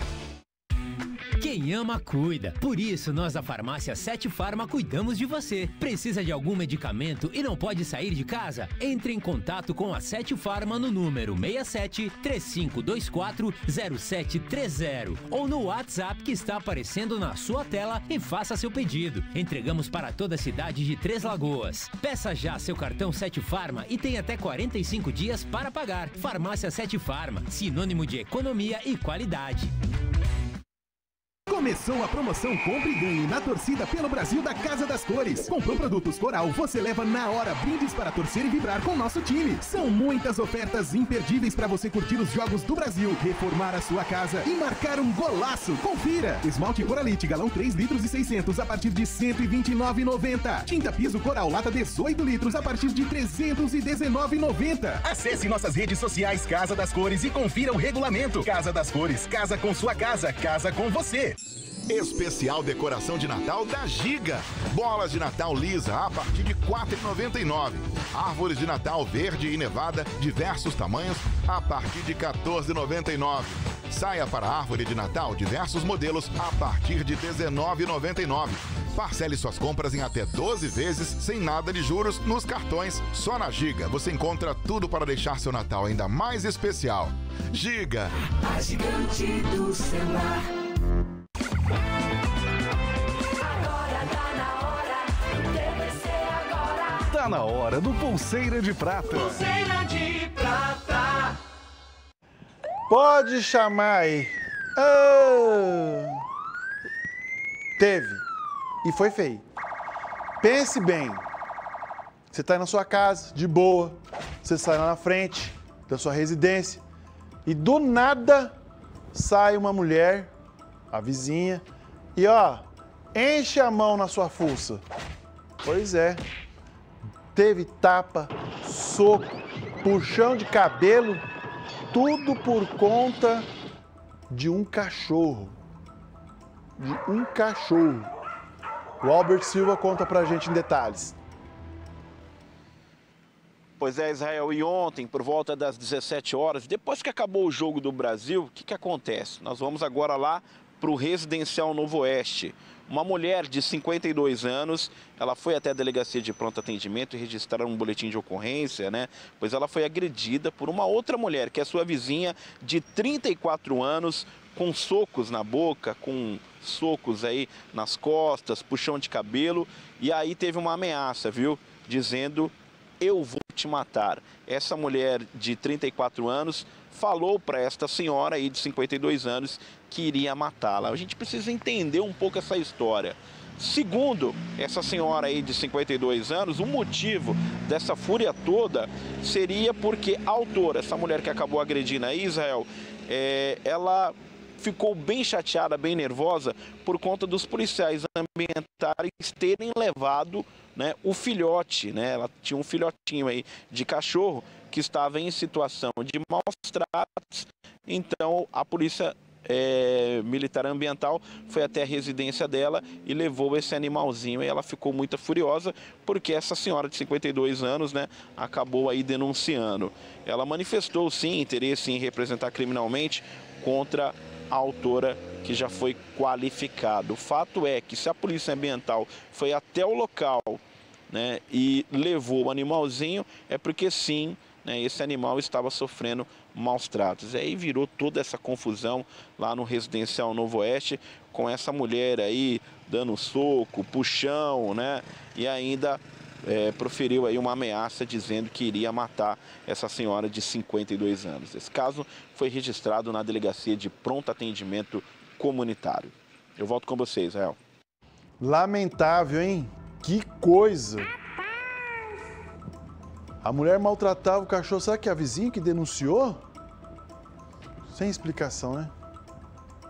Quem ama, cuida. Por isso, nós da farmácia Sete Farma cuidamos de você. Precisa de algum medicamento e não pode sair de casa? Entre em contato com a Sete Farma no número 67-3524-0730 ou no WhatsApp que está aparecendo na sua tela e faça seu pedido. Entregamos para toda a cidade de Três Lagoas. Peça já seu cartão Sete Farma e tem até 45 dias para pagar. Farmácia Sete Farma, sinônimo de economia e qualidade. Começou a promoção Compre e Ganhe na torcida pelo Brasil da Casa das Cores. Comprou produtos Coral, você leva na hora brindes para torcer e vibrar com o nosso time. São muitas ofertas imperdíveis para você curtir os jogos do Brasil, reformar a sua casa e marcar um golaço. Confira! Esmalte Coralite, galão 3 litros e 600 a partir de R$ 129,90. Tinta piso Coral, lata 18 litros a partir de R$ 319,90. Acesse nossas redes sociais Casa das Cores e confira o regulamento. Casa das Cores, casa com sua casa, casa com você. Especial decoração de Natal da Giga. Bolas de Natal lisa a partir de R$ 4,99. Árvores de Natal verde e nevada, diversos tamanhos, a partir de R$ 14,99. Saia para árvore de Natal, diversos modelos, a partir de R$ 19,99. Parcele suas compras em até 12 vezes, sem nada de juros, nos cartões. Só na Giga você encontra tudo para deixar seu Natal ainda mais especial. Giga, a gigante do celular. Agora tá na hora, TVC Agora. Tá na hora do Pulseira de Prata. Pulseira de Prata. Pode chamar aí. Oh. Teve. E foi feio. Pense bem. Você tá aí na sua casa, de boa. Você sai lá na frente da sua residência. E do nada sai uma mulher, a vizinha, e ó, enche a mão na sua fuça. Pois é, teve tapa, soco, puxão de cabelo, tudo por conta de um cachorro. De um cachorro. O Albert Silva conta pra gente em detalhes. Pois é, Israel, e ontem, por volta das 17 horas, depois que acabou o jogo do Brasil, o que acontece? Nós vamos agora lá para o Residencial Novo Oeste. Uma mulher de 52 anos, ela foi até a delegacia de pronto atendimento e registraram um boletim de ocorrência, né? Pois ela foi agredida por uma outra mulher, que é sua vizinha de 34 anos, com socos na boca, com socos aí nas costas, puxão de cabelo, e aí teve uma ameaça, viu? Dizendo: eu vou te matar. Essa mulher de 34 anos falou para esta senhora aí de 52 anos que iria matá-la. A gente precisa entender um pouco essa história. Segundo essa senhora aí de 52 anos, o motivo dessa fúria toda seria porque a autora, essa mulher que acabou agredindo a Israel, ela ficou bem chateada, bem nervosa por conta dos policiais ambientais terem levado, né, o filhote, né? Ela tinha um filhotinho aí de cachorro que estava em situação de maus tratos. Então a polícia militar ambiental foi até a residência dela e levou esse animalzinho, e ela ficou muito furiosa porque essa senhora de 52 anos, né, acabou aí denunciando. Ela manifestou sim interesse em representar criminalmente contra a autora, que já foi qualificada. O fato é que se a polícia ambiental foi até o local, né, e levou o animalzinho, é porque sim, né, esse animal estava sofrendo maus tratos. E aí virou toda essa confusão lá no Residencial Novo Oeste, com essa mulher aí dando soco, puxão, né? E ainda proferiu aí uma ameaça dizendo que iria matar essa senhora de 52 anos. Esse caso foi registrado na Delegacia de Pronto Atendimento Comunitário. Eu volto com vocês, Israel. Lamentável, hein? Que coisa! A mulher maltratava o cachorro. Será que é a vizinha que denunciou? Sem explicação, né?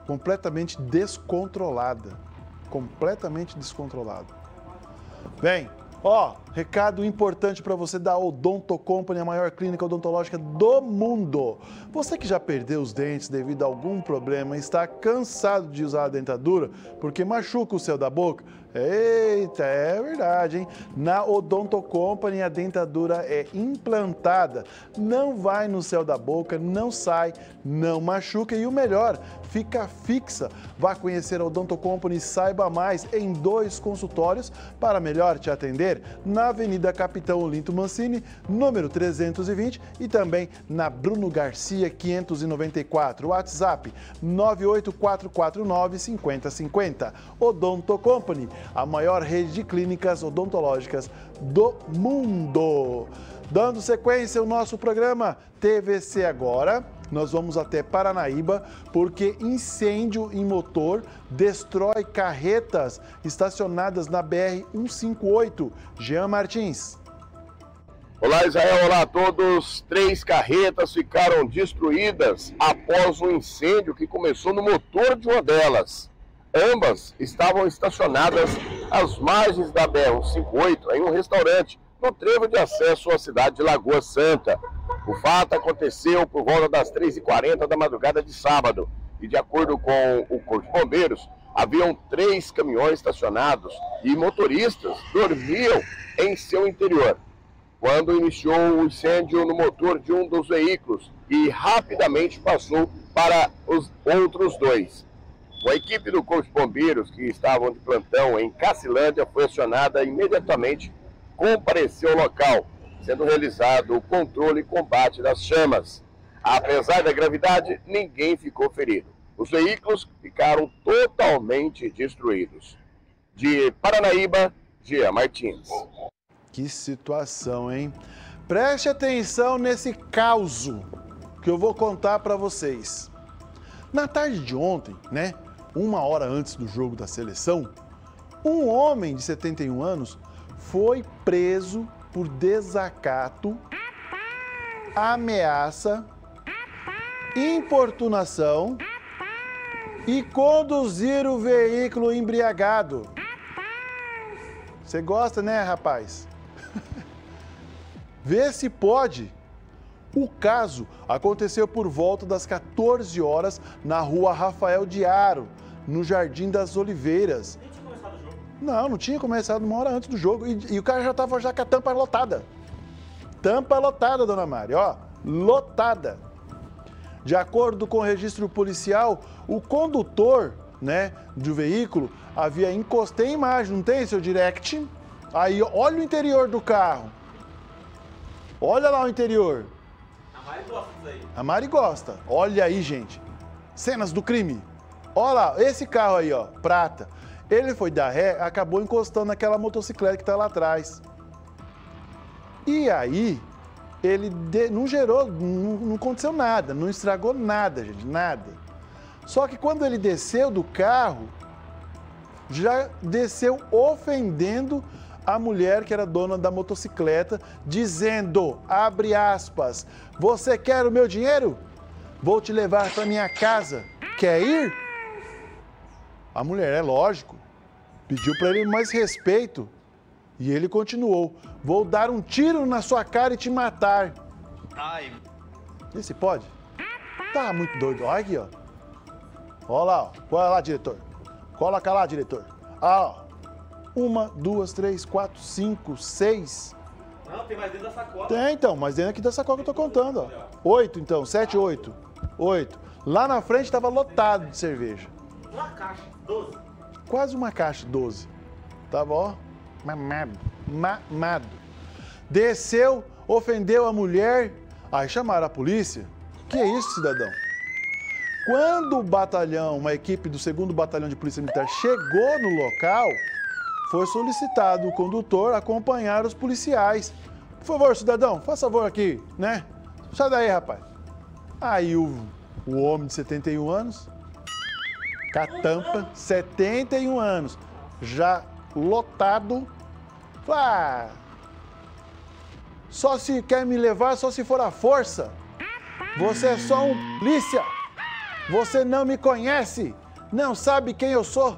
Completamente descontrolada. Completamente descontrolada. Bem, ó, recado importante para você da Odonto Company, a maior clínica odontológica do mundo. Você que já perdeu os dentes devido a algum problema e está cansado de usar a dentadura porque machuca o céu da boca, Eita, é verdade, hein? Na Odonto Company, a dentadura é implantada. Não vai no céu da boca, não sai, não machuca e o melhor, fica fixa. Vá conhecer a Odonto Company e saiba mais em 2 consultórios para melhor te atender na Avenida Capitão Olinto Mancini, número 320 e também na Bruno Garcia 594. WhatsApp 984495050. Odonto Company, a maior rede de clínicas odontológicas do mundo. Dando sequência ao nosso programa TVC Agora, nós vamos até Paranaíba, porque incêndio em motor destrói carretas estacionadas na BR-158. Jean Martins. Olá, Israel. Olá a todos. 3 carretas ficaram destruídas após um incêndio que começou no motor de uma delas. Ambas estavam estacionadas às margens da BR-158 em um restaurante no trevo de acesso à cidade de Lagoa Santa. O fato aconteceu por volta das 3h40 da madrugada de sábado e, de acordo com o Corpo de Bombeiros, haviam 3 caminhões estacionados e motoristas dormiam em seu interior quando iniciou o incêndio no motor de um dos veículos e rapidamente passou para os outros 2. A equipe do Corpo de Bombeiros, que estavam de plantão em Cacilândia, foi acionada e imediatamente compareceu ao local, sendo realizado o controle e combate das chamas. Apesar da gravidade, ninguém ficou ferido. Os veículos ficaram totalmente destruídos. De Paranaíba, Gia Martins. Que situação, hein? Preste atenção nesse caos que eu vou contar para vocês. Na tarde de ontem, né? 1 hora antes do jogo da seleção, um homem de 71 anos foi preso por desacato, ameaça, importunação e conduzir o veículo embriagado. Você gosta, né, rapaz? Vê se pode. O caso aconteceu por volta das 14 horas na rua Rafael de Aro, no Jardim das Oliveiras. Nem tinha começado o jogo. Não, não tinha começado, 1 hora antes do jogo. E o cara já estava já com a tampa lotada. Tampa lotada, dona Mari, ó, lotada. De acordo com o registro policial, o condutor, né, do veículo havia encostado em imagem, não tem, seu direct? Aí, olha o interior do carro. Olha lá o interior. A Mari gosta disso aí. A Mari gosta. Olha aí, gente. Cenas do crime. Olha lá, esse carro aí, ó, prata. Ele foi dar ré, acabou encostando naquela motocicleta que tá lá atrás. E aí, ele não gerou, não aconteceu nada, não estragou nada, gente, nada. Só que quando ele desceu do carro, já desceu ofendendo a mulher que era dona da motocicleta, dizendo, abre aspas, você quer o meu dinheiro? Vou te levar para minha casa. Quer ir? A mulher, é lógico, pediu para ele mais respeito e ele continuou, vou dar um tiro na sua cara e te matar. Ai. Esse pode? Tá muito doido. Olha aqui, ó. Olha lá, ó. Olha lá, diretor. Coloca lá, diretor. Ó. 1, 2, 3, 4, 5, 6. Não, tem mais dentro da sacola. Tem, então, mas dentro aqui da sacola que eu tô contando, ó. 8, então, 7, 8. Lá na frente tava lotado de cerveja. Uma caixa, 12. Quase uma caixa, 12. Tava, ó, mamado, mamado. Desceu, ofendeu a mulher, aí chamaram a polícia. Que é isso, cidadão? Quando o batalhão, uma equipe do 2º Batalhão de Polícia Militar chegou no local, foi solicitado o condutor acompanhar os policiais. Por favor, cidadão, faz favor aqui, né? Sai daí, rapaz. Aí o homem de 71 anos, com a tampa, 71 anos, já lotado. Ah, só se quer me levar, só se for à força. Você é só um polícia. Você não me conhece, não sabe quem eu sou.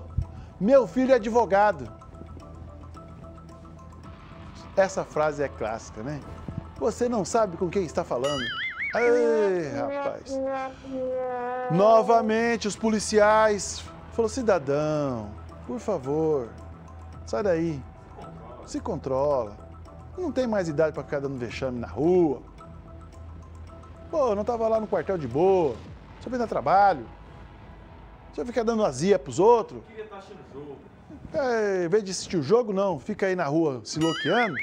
Meu filho é advogado. Essa frase é clássica, né? Você não sabe com quem está falando. Ei, rapaz. Novamente, os policiais falaram, cidadão, por favor, Sai daí, se controla. Não tem mais idade para ficar dando vexame na rua. Pô, não tava lá no quartel de boa. Só vem dar trabalho. Só fica dando azia pros outros. Eu queria estar assistindo o jogo. Em vez de assistir o jogo, não. Fica aí na rua se loqueando.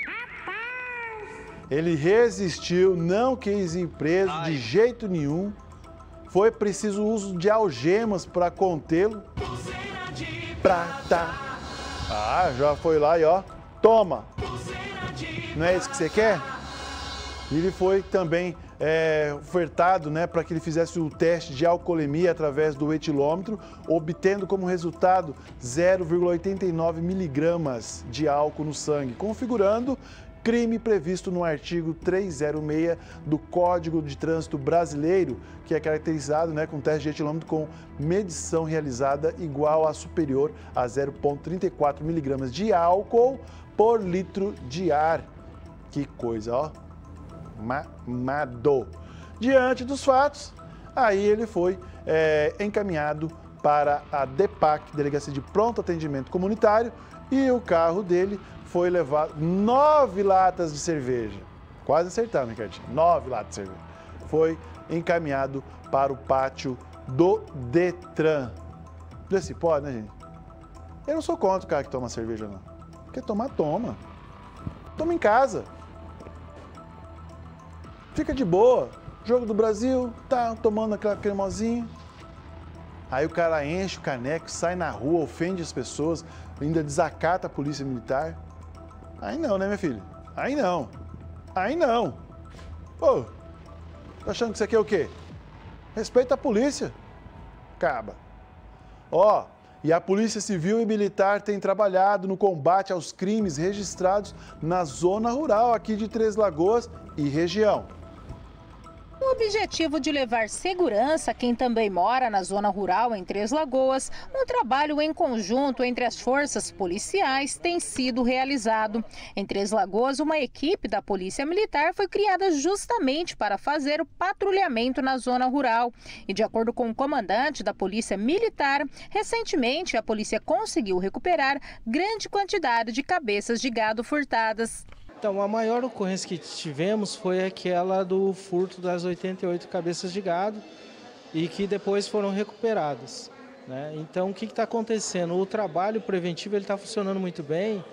Ele resistiu, não quis ir preso de jeito nenhum. Foi preciso o uso de algemas para contê-lo. Prata. Ah, já foi lá e ó, toma. Não é isso que você quer? Ele foi também ofertado, né, para que ele fizesse o teste de alcoolemia através do etilômetro, obtendo como resultado 0,89 miligramas de álcool no sangue, configurando crime previsto no artigo 306 do Código de Trânsito Brasileiro, que é caracterizado, né, com teste de etilômetro com medição realizada igual a superior a 0,34 miligramas de álcool por litro de ar. Que coisa, ó. Mamado. Diante dos fatos, aí ele foi encaminhado para a DEPAC, Delegacia de Pronto Atendimento Comunitário, e o carro dele foi levado 9 latas de cerveja. Quase acertaram, Ricardinho. 9 latas de cerveja. Foi encaminhado para o pátio do Detran. Vê se pode, né, gente? Eu não sou contra o cara que toma cerveja, não. Quer tomar, toma. Toma em casa. Fica de boa. Jogo do Brasil, tá tomando aquela cremosinha. Aí o cara enche o caneco, sai na rua, ofende as pessoas, ainda desacata a polícia militar. Aí não, né, minha filha? Aí não. Aí não. Pô, tá achando que isso aqui é o quê? Respeita a polícia. Acaba. Ó, e a Polícia Civil e Militar tem trabalhado no combate aos crimes registrados na zona rural aqui de Três Lagoas e região. O objetivo de levar segurança a quem também mora na zona rural em Três Lagoas, um trabalho em conjunto entre as forças policiais tem sido realizado. Em Três Lagoas, uma equipe da Polícia Militar foi criada justamente para fazer o patrulhamento na zona rural. E de acordo com o comandante da Polícia Militar, recentemente a polícia conseguiu recuperar grande quantidade de cabeças de gado furtadas. Então, a maior ocorrência que tivemos foi aquela do furto das 88 cabeças de gado e que depois foram recuperadas, né? Então, o que está acontecendo? O trabalho preventivo está funcionando muito bem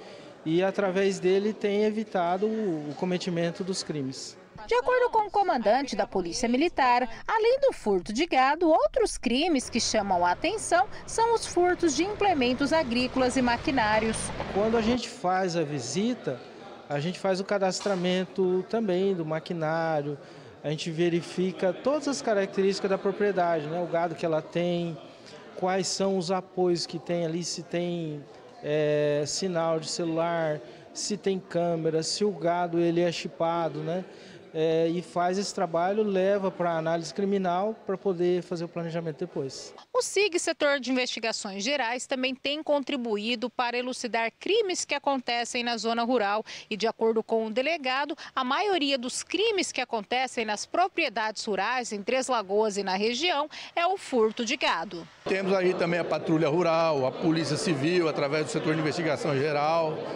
e, através dele, tem evitado o cometimento dos crimes. De acordo com o comandante da Polícia Militar, além do furto de gado, outros crimes que chamam a atenção são os furtos de implementos agrícolas e maquinários. Quando a gente faz a visita, a gente faz o cadastramento também do maquinário, a gente verifica todas as características da propriedade, né? O gado que ela tem, quais são os apoios que tem ali, se tem sinal de celular, se tem câmera, se o gado ele é chipado, né? E faz esse trabalho, leva para análise criminal para poder fazer o planejamento depois. O SIG, setor de investigações gerais, também tem contribuído para elucidar crimes que acontecem na zona rural. E de acordo com o delegado, a maioria dos crimes que acontecem nas propriedades rurais, em Três Lagoas e na região, é o furto de gado. Temos aí também a patrulha rural, a polícia civil, através do setor de investigações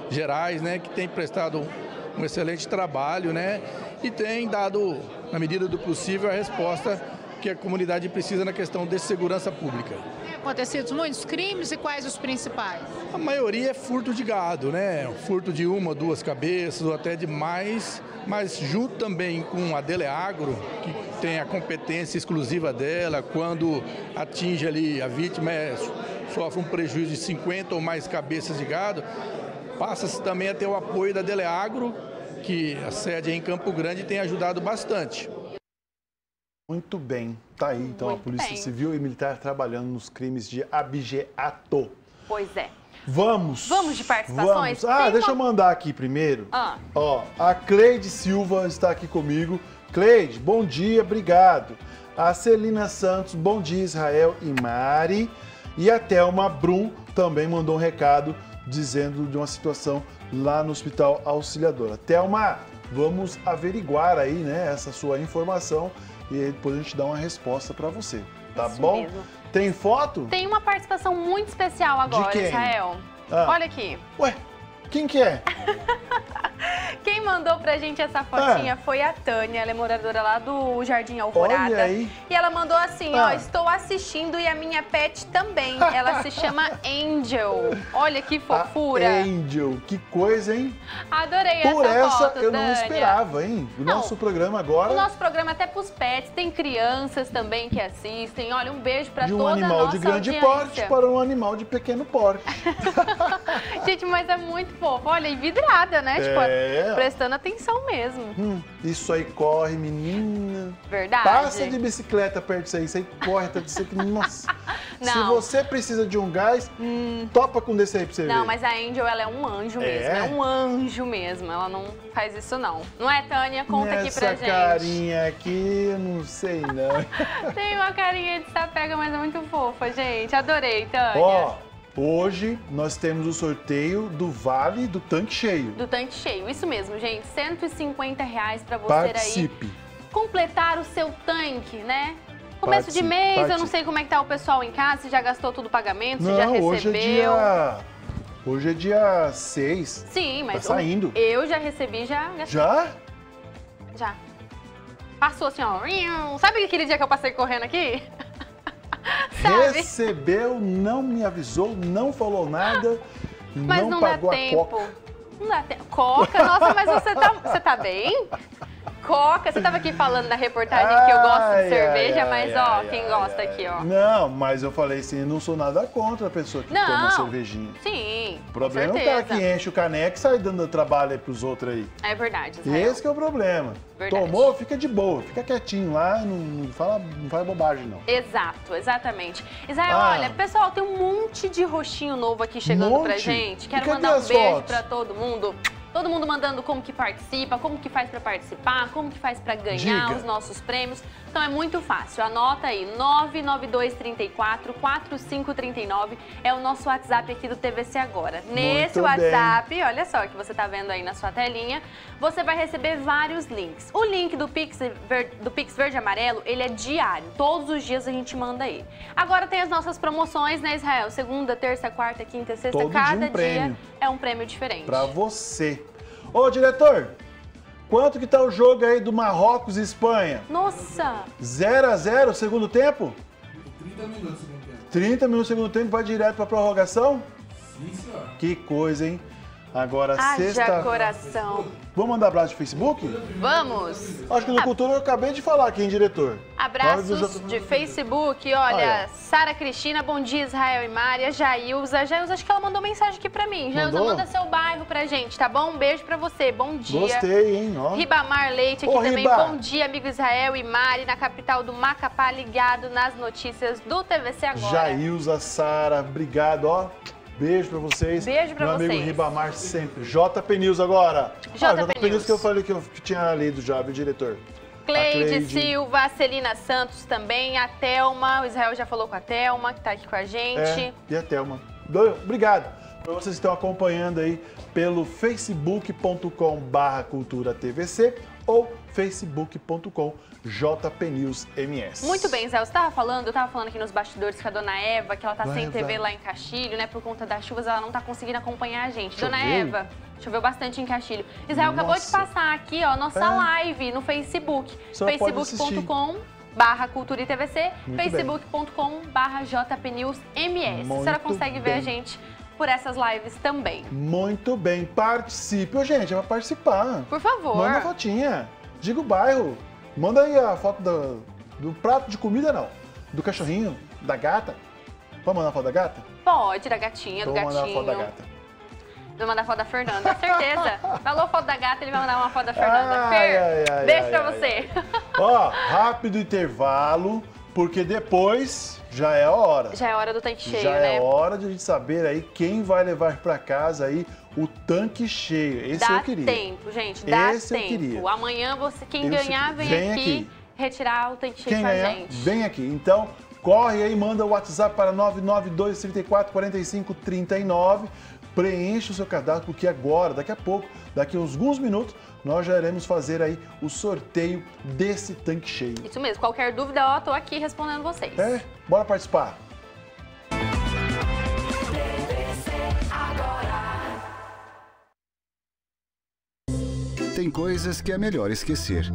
gerais, né, que tem prestado um excelente trabalho, né? E tem dado, na medida do possível, a resposta que a comunidade precisa na questão de segurança pública. Tem acontecido muitos crimes e quais os principais? A maioria é furto de gado, né? Furto de uma ou duas cabeças ou até de mais, mas junto também com a Deleagro, que tem a competência exclusiva dela, quando atinge ali a vítima, sofre um prejuízo de 50 ou mais cabeças de gado, passa-se também a ter o apoio da Deleagro, que a sede em Campo Grande tem ajudado bastante. Muito bem. Tá aí, então, a Polícia Civil e Militar trabalhando nos crimes de abigeato. Pois é. Vamos. Vamos de participações? Vamos. Ah, deixa eu mandar aqui primeiro. Ó, a Cleide Silva está aqui comigo. Cleide, bom dia, obrigado. A Celina Santos, bom dia, Israel e Mari. E a Thelma Brum também mandou um recado dizendo de uma situação lá no Hospital Auxiliadora. Thelma, vamos averiguar aí, né, essa sua informação e depois a gente dá uma resposta para você, tá bom? Isso mesmo. Tem foto? Tem uma participação muito especial agora, Israel. Olha aqui. Ué, quem que é? Quem mandou pra gente essa fotinha foi a Tânia, ela é moradora lá do Jardim Alvorada. Olha aí. E ela mandou assim, ó, estou assistindo e a minha pet também. Ela se chama Angel. Olha que fofura. A Angel, que coisa, hein? Adorei essa foto, Tânia. Por essa eu não esperava, hein? O nosso programa agora... O nosso programa até pros pets, tem crianças também que assistem. Olha, um beijo pra toda a nossa audiência. De um animal de grande porte para um animal de pequeno porte. Gente, mas é muito fofo. Olha, e vidrada, né? É. Tipo, prestando atenção mesmo. Isso aí corre, menina. Verdade. Passa de bicicleta perto disso aí. Isso aí corre, tá dizendo que... Nossa. Não. Se você precisa de um gás, topa com desse aí pra você ver. Não, mas a Angel, ela é um anjo mesmo. É um anjo mesmo. Ela não faz isso, não. Não é, Tânia? Conta aqui pra gente. Essa carinha aqui, eu não sei, não. Tem uma carinha de sapega, mas é muito fofa, gente. Adorei, Tânia. Ó. Hoje nós temos o sorteio do Vale do Tanque Cheio. Do Tanque Cheio, isso mesmo, gente. R$150 para você aí completar o seu tanque, né? Começo de mês, eu não sei como é que tá o pessoal em casa, se já gastou todo o pagamento, se já recebeu. Hoje é dia 6. Sim, mas tá saindo. Eu já recebi, já gastei. Já? Já. Passou assim, ó. Sabe aquele dia que eu passei correndo aqui? Sabe? Recebeu, não me avisou, não falou nada, mas não pagou a Coca. Não dá tempo. Coca? Nossa, mas você tá bem? Coca, você tava aqui falando na reportagem que eu gosto de cerveja, mas quem gosta aqui, ó. Não, mas eu falei assim, eu não sou nada contra a pessoa que toma cervejinha. Sim, o problema é o cara que enche o caneco e sai dando trabalho aí pros outros aí. É verdade. Israel. Esse que é o problema. Verdade. Tomou, fica de boa, fica quietinho lá, não fala bobagem não. Exato, exatamente. Israel, olha, pessoal, tem um monte de roxinho novo aqui chegando pra gente. Quero mandar um beijo pra todo mundo. Todo mundo mandando como que participa, como que faz para participar, como que faz para ganhar os nossos prêmios. Então é muito fácil, anota aí, 99234-4539 é o nosso WhatsApp aqui do TVC Agora. Nesse WhatsApp, olha só, que você tá vendo aí na sua telinha, você vai receber vários links. O link do Pix Verde Amarelo, ele é diário, todos os dias a gente manda ele. Agora tem as nossas promoções, né, Israel? Segunda, terça, quarta, quinta, sexta, cada dia é um prêmio diferente. Pra você. Ô, diretor, quanto que tá o jogo aí do Marrocos e Espanha? Nossa! 0x0, segundo tempo? 30 minutos no segundo tempo. 30 minutos no segundo tempo, vai direto pra prorrogação? Sim, senhor. Que coisa, hein? Agora, coração. Vamos mandar abraço de Facebook? Vamos! Acho que no Cultura eu acabei de falar aqui, hein, diretor? Abraços de Facebook, olha, Sara Cristina, bom dia, Israel e Mária, Jailza. Jailza, acho que ela mandou mensagem aqui pra mim. Jailza, manda seu bairro pra gente, tá bom? Um beijo pra você, bom dia. Gostei, hein? Ó. Ribamar Leite aqui também, bom dia, amigo Israel e Mari, na capital do Macapá, ligado nas notícias do TVC Agora. Jailza, Sara, obrigado, ó. Beijo pra vocês. Beijo pra vocês. Meu amigo Ribamar sempre. JP News agora. JP News que eu falei que eu tinha lido já, viu, diretor? Cleide Silva, Celina Santos também, a Thelma. O Israel já falou com a Thelma, que tá aqui com a gente. E a Thelma. Obrigado. Para vocês que estão acompanhando aí pelo facebook.com/culturatvc ou facebook.com/JPNewsMS. Muito bem, Zé, você estava falando, eu estava falando aqui nos bastidores com a Dona Eva, que ela tá sem TV lá em Castilho, né, por conta das chuvas, ela não tá conseguindo acompanhar a gente. Choveu. Dona Eva, choveu bastante em Castilho. Israel acabou de passar aqui, ó, nossa live no Facebook, facebook.com/culturatvc, facebook.com/JPNewsMS. A senhora consegue ver a gente por essas lives também. Muito bem, participe. Ô, gente, é pra participar. Por favor. Manda a fotinha, diga o bairro, manda aí a foto do prato de comida, não, do cachorrinho, da gata. Pode mandar a foto da gata? Pode, da gatinha, do gatinho. Vou mandar a foto da gata. Vou mandar a foto da Fernanda, certeza. Falou foto da gata, ele vai mandar uma foto da Fernanda. Beijo pra você. Ó, rápido intervalo, porque depois... Já é a hora. Já é a hora do tanque cheio, né? Já é hora de a gente saber aí quem vai levar pra casa aí o tanque cheio. Esse eu queria. Dá tempo, gente. Dá tempo. Amanhã, quem ganhar, vem aqui retirar o tanque cheio pra gente. Vem aqui. Então, corre aí, manda o WhatsApp para 992344539. Preencha o seu cadastro, porque agora, daqui a pouco, daqui a alguns minutos, nós já iremos fazer aí o sorteio desse tanque cheio. Isso mesmo, qualquer dúvida, ó, tô aqui respondendo vocês. Bora participar. Tem coisas que é melhor esquecer,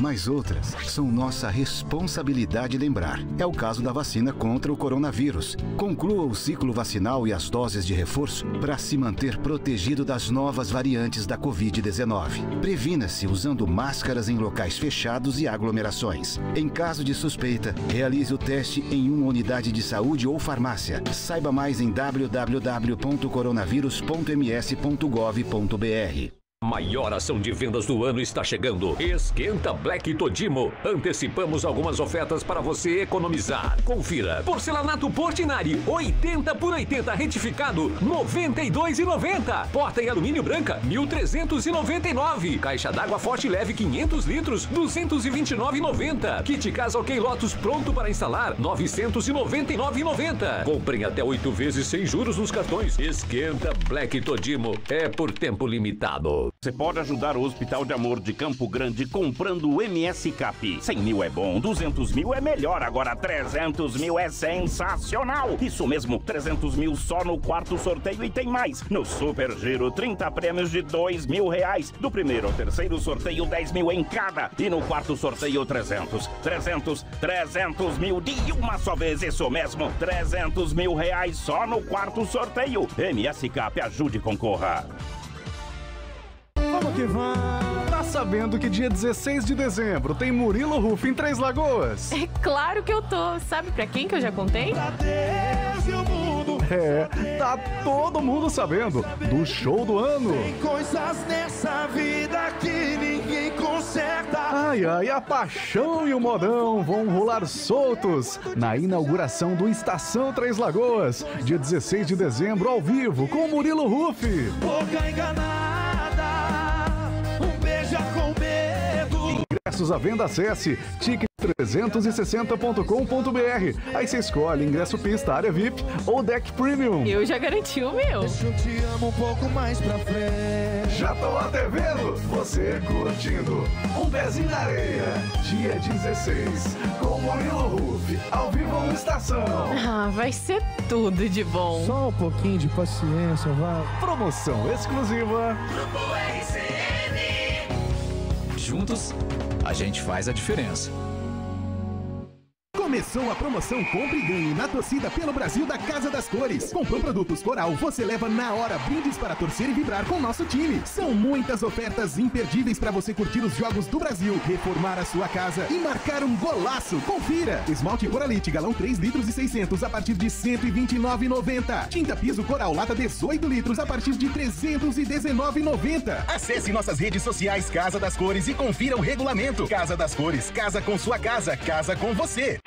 mas outras são nossa responsabilidade lembrar. É o caso da vacina contra o coronavírus. Conclua o ciclo vacinal e as doses de reforço para se manter protegido das novas variantes da Covid-19. Previna-se usando máscaras em locais fechados e aglomerações. Em caso de suspeita, realize o teste em uma unidade de saúde ou farmácia. Saiba mais em www.coronavírus.ms.gov.br. Maior ação de vendas do ano está chegando. Esquenta Black Todimo. Antecipamos algumas ofertas para você economizar. Confira. Porcelanato Portinari, 80x80 retificado, R$ 92,90. Porta em alumínio branca, R$ 1.399. Caixa d'água forte leve 500 litros, R$ 229,90. Kit Casa OK Lotus pronto para instalar, R$ 999,90. Comprem até 8 vezes sem juros nos cartões. Esquenta Black Todimo. É por tempo limitado. Você pode ajudar o Hospital de Amor de Campo Grande comprando o MS Cap. 100 mil é bom, 200 mil é melhor, agora 300 mil é sensacional. Isso mesmo, 300 mil só no quarto sorteio e tem mais. No Super Giro, 30 prêmios de R$2.000. Do primeiro ao terceiro sorteio, 10 mil em cada. E no quarto sorteio, 300 mil de uma só vez. Isso mesmo, 300 mil reais só no quarto sorteio. MS Cap, ajude e concorra. Vamos que vamos! Tá sabendo que dia 16 de dezembro tem Murilo Huff em Três Lagoas? É claro que eu tô! Sabe pra quem que eu já contei? É, tá todo mundo sabendo do show do ano! Tem coisas nessa vida que ninguém conserta! Ai, ai, a paixão e o modão vão rolar soltos na inauguração do Estação Três Lagoas, dia 16 de dezembro, ao vivo, com Murilo Huff! Boca enganada! Ingressos à venda, acesse ticket360.com.br. Aí você escolhe ingresso pista, área VIP ou deck premium. Eu já garanti o meu. Deixa eu te amo um pouco mais pra frente. Já tô até vendo você curtindo um pezinho na areia. Dia 16, com Murilo Huff, ao vivo no Estação. Ah, vai ser tudo de bom. Só um pouquinho de paciência, vai. Promoção exclusiva. Grupo RCN. Juntos, a gente faz a diferença. Começou a promoção Compre e Ganhe na torcida pelo Brasil da Casa das Cores. Comprou produtos Coral, você leva na hora brindes para torcer e vibrar com o nosso time. São muitas ofertas imperdíveis para você curtir os jogos do Brasil, reformar a sua casa e marcar um golaço. Confira! Esmalte Coralite, galão 3 litros e 600 a partir de R$ 129,90. Tinta piso Coral, lata 18 litros a partir de R$ 319,90. Acesse nossas redes sociais Casa das Cores e confira o regulamento. Casa das Cores, casa com sua casa, casa com você.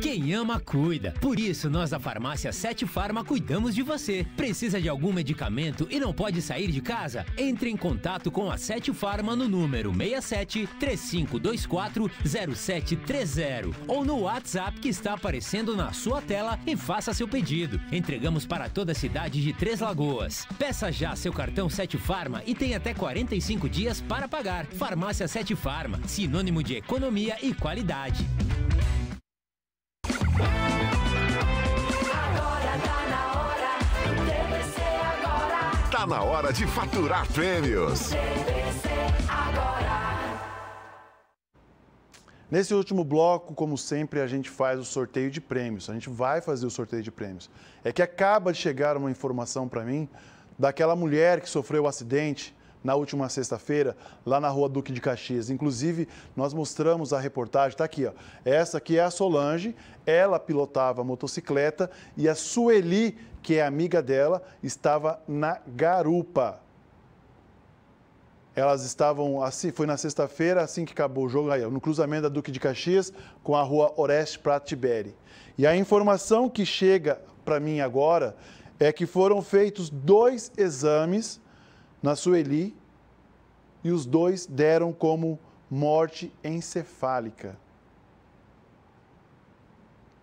Quem ama, cuida. Por isso, nós da farmácia Sete Farma cuidamos de você. Precisa de algum medicamento e não pode sair de casa? Entre em contato com a Sete Farma no número 67-3524-0730 ou no WhatsApp que está aparecendo na sua tela e faça seu pedido. Entregamos para toda a cidade de Três Lagoas. Peça já seu cartão Sete Farma e tem até 45 dias para pagar. Farmácia Sete Farma, sinônimo de economia e qualidade. Tá na hora de faturar prêmios. TVC Agora. Nesse último bloco, como sempre, a gente faz o sorteio de prêmios. A gente vai fazer o sorteio de prêmios. É que acaba de chegar uma informação para mim daquela mulher que sofreu um acidente na última sexta-feira, lá na Rua Duque de Caxias. Inclusive, nós mostramos a reportagem, tá aqui, ó. Essa aqui é a Solange, ela pilotava a motocicleta e a Sueli, que é amiga dela, estava na garupa. Elas estavam, assim, foi na sexta-feira, assim que acabou o jogo, aí, ó, no cruzamento da Duque de Caxias com a Rua Oreste Prato Tiberi. E a informação que chega para mim agora é que foram feitos 2 exames na Sueli, e os 2 deram como morte encefálica.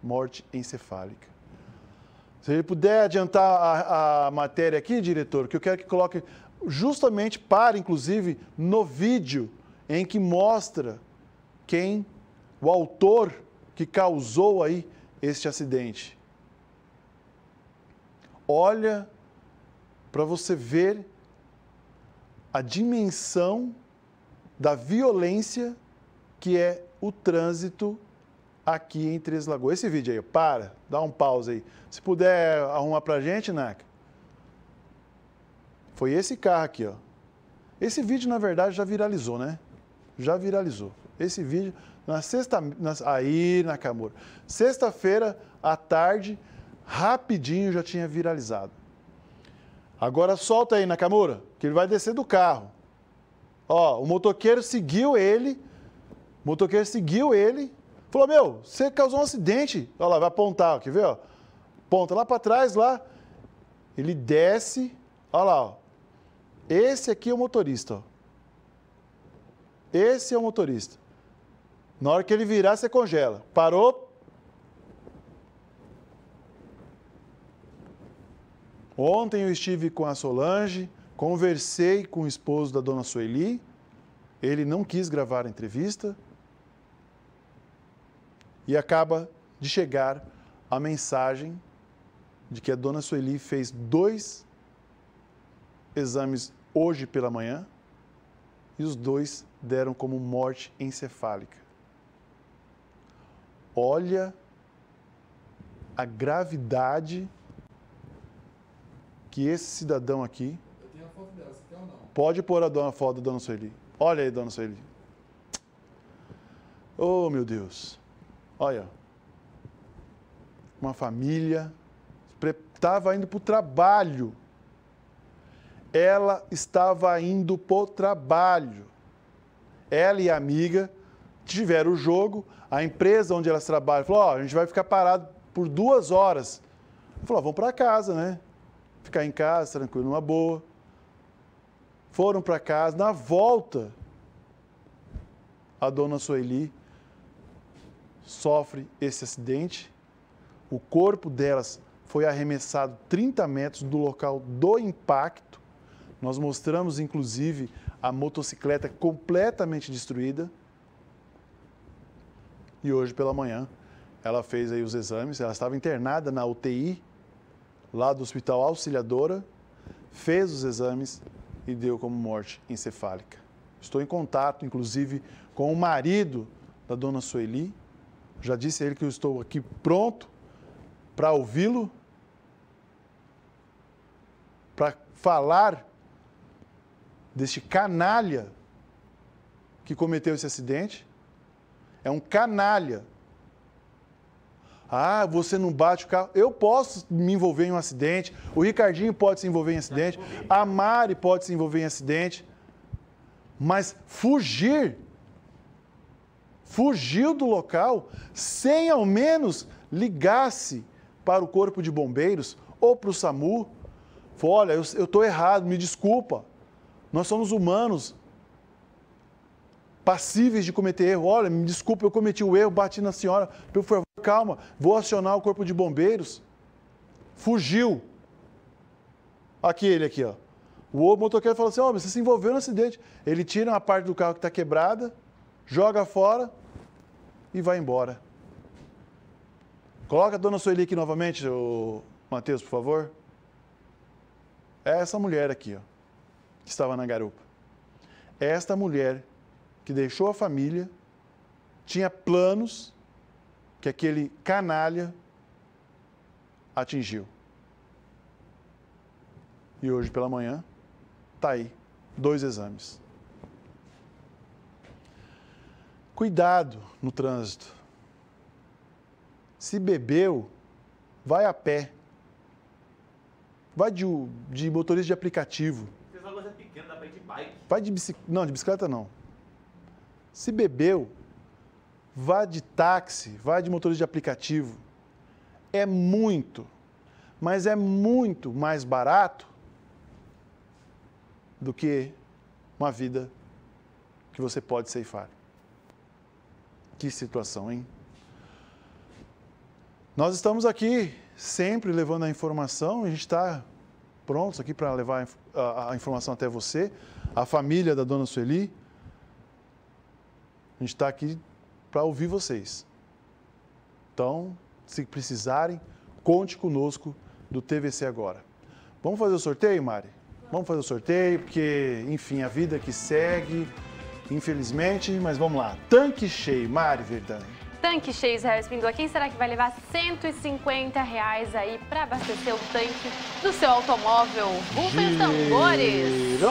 Morte encefálica. Se ele puder adiantar a matéria aqui, diretor, que eu quero que coloque justamente para, inclusive, no vídeo em que mostra quem, o autor que causou aí este acidente. Olha para você ver a a dimensão da violência que é o trânsito aqui em Três Lagoas. Esse vídeo aí, para, dá um pause aí. Se puder arrumar pra gente, Naka. Foi esse carro aqui, ó. Esse vídeo, na verdade, já viralizou, né? Já viralizou. Esse vídeo, aí, Nakamura. Sexta-feira, à tarde, rapidinho já tinha viralizado. Agora solta aí, Nakamura, que ele vai descer do carro. Ó, o motoqueiro seguiu ele. Falou, meu, você causou um acidente. Olha lá, vai apontar, quer ver, ó? Ponta lá pra trás, lá. Ele desce. Olha lá, ó. Esse aqui é o motorista, ó. Esse é o motorista. Na hora que ele virar, você congela. Parou. Ontem eu estive com a Solange, conversei com o esposo da dona Sueli. Ele não quis gravar a entrevista. E acaba de chegar a mensagem de que a dona Sueli fez 2 exames hoje pela manhã e os 2 deram como morte encefálica. Olha a gravidade que esse cidadão aqui... Eu tenho a foto dela, você quer ou não? Pode pôr a foto da dona Sueli. Olha aí, dona Sueli. Oh, meu Deus. Olha, uma família estava indo para o trabalho. Ela estava indo para o trabalho. Ela e a amiga tiveram o jogo. A empresa onde elas trabalham falou, ó, a gente vai ficar parado por 2 horas. Ela falou, ó, vamos para casa, né? Ficar em casa, tranquilo, numa boa. Foram para casa. Na volta, a dona Sueli sofre esse acidente, o corpo delas foi arremessado 30 metros do local do impacto. Nós mostramos, inclusive, a motocicleta completamente destruída. E hoje pela manhã, ela fez aí os exames, ela estava internada na UTI, lá do Hospital Auxiliadora, fez os exames e deu como morte encefálica. Estou em contato, inclusive, com o marido da dona Sueli. Já disse a ele que eu estou aqui pronto para ouvi-lo, para falar deste canalha que cometeu esse acidente. É um canalha. Ah, você não bate o carro. Eu posso me envolver em um acidente, o Ricardinho pode se envolver em acidente, a Mari pode se envolver em acidente, mas fugir... Fugiu do local sem ao menos ligar-se para o Corpo de Bombeiros ou para o SAMU. Falou, olha, eu estou errado, me desculpa. Nós somos humanos passíveis de cometer erro. Olha, me desculpa, eu cometi o erro, bati na senhora. Por favor, calma, vou acionar o Corpo de Bombeiros. Fugiu. Aqui ele, aqui, ó. O motoqueiro falou assim, ó, você se envolveu no acidente. Ele tira uma parte do carro que está quebrada, joga fora e vai embora. Coloca a dona Sueli aqui novamente, Matheus, por favor. É essa mulher aqui, ó, que estava na garupa. Esta mulher que deixou a família, tinha planos que aquele canalha atingiu. E hoje pela manhã, tá aí, 2 exames. Cuidado no trânsito. Se bebeu, vai a pé. Vai de motorista de aplicativo. Vai de bicicleta. Não, de bicicleta não. Se bebeu, vai de táxi, vai de motorista de aplicativo. É muito, mas é muito mais barato do que uma vida que você pode ceifar. Que situação, hein? Nós estamos aqui sempre levando a informação, a gente está pronto aqui para levar a informação até você, a família da dona Sueli. A gente está aqui para ouvir vocês. Então, se precisarem, conte conosco do TVC Agora. Vamos fazer o sorteio, Mari? Vamos fazer o sorteio, porque, enfim, a vida que segue, infelizmente, mas vamos lá. Tanque cheio, Mari Verdani. Tanque cheio, Israel Espíndola. Quem será que vai levar R$150 aí para abastecer o tanque do seu automóvel? Rubens Tambores.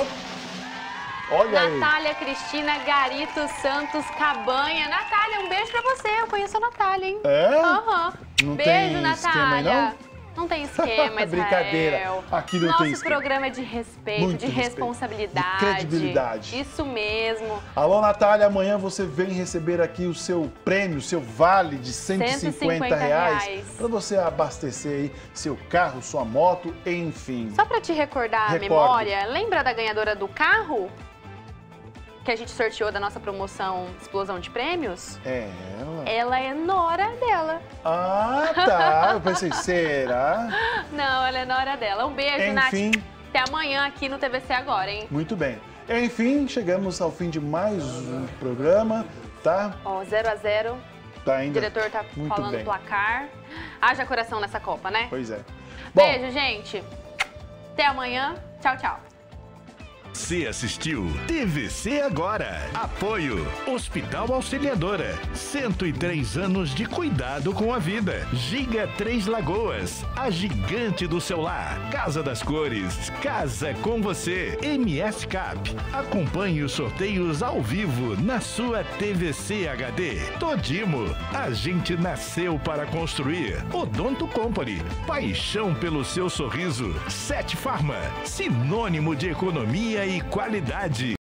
Olha Natália aí. Cristina Garito Santos Cabanha. Natália, um beijo pra você. Eu conheço a Natália, hein? É? Aham. Uhum. Beijo, tem Natália. Aí, não tem esquema, Israel. Brincadeira. Aqui não tem esquema. Nosso programa é de respeito, muito de respeito, responsabilidade. De credibilidade. Isso mesmo. Alô, Natália, amanhã você vem receber aqui o seu prêmio, o seu vale de R$150. Pra você abastecer aí seu carro, sua moto, enfim. Só pra te recordar a memória, lembra da ganhadora do carro? Que a gente sorteou da nossa promoção Explosão de Prêmios? É, ela. Ela é nora dela. Ah, tá. Eu pensei, será? Não, ela é nora dela. Um beijo, Nath. Enfim. Até amanhã aqui no TVC Agora, hein? Muito bem. Enfim, chegamos ao fim de mais um programa, tá? Ó, 0x0. Tá ainda. O diretor tá muito falando bem. Placar. Haja coração nessa Copa, né? Pois é. Bom, beijo, gente. Até amanhã. Tchau, tchau. Você assistiu TVC Agora. Apoio Hospital Auxiliadora. 103 anos de cuidado com a vida. Giga Três Lagoas, a gigante do seu lar. Casa das Cores, casa com você. MS Cap. Acompanhe os sorteios ao vivo na sua TVC HD. Todimo, a gente nasceu para construir. Odonto Company, paixão pelo seu sorriso. Sete Farma, sinônimo de economia e qualidade.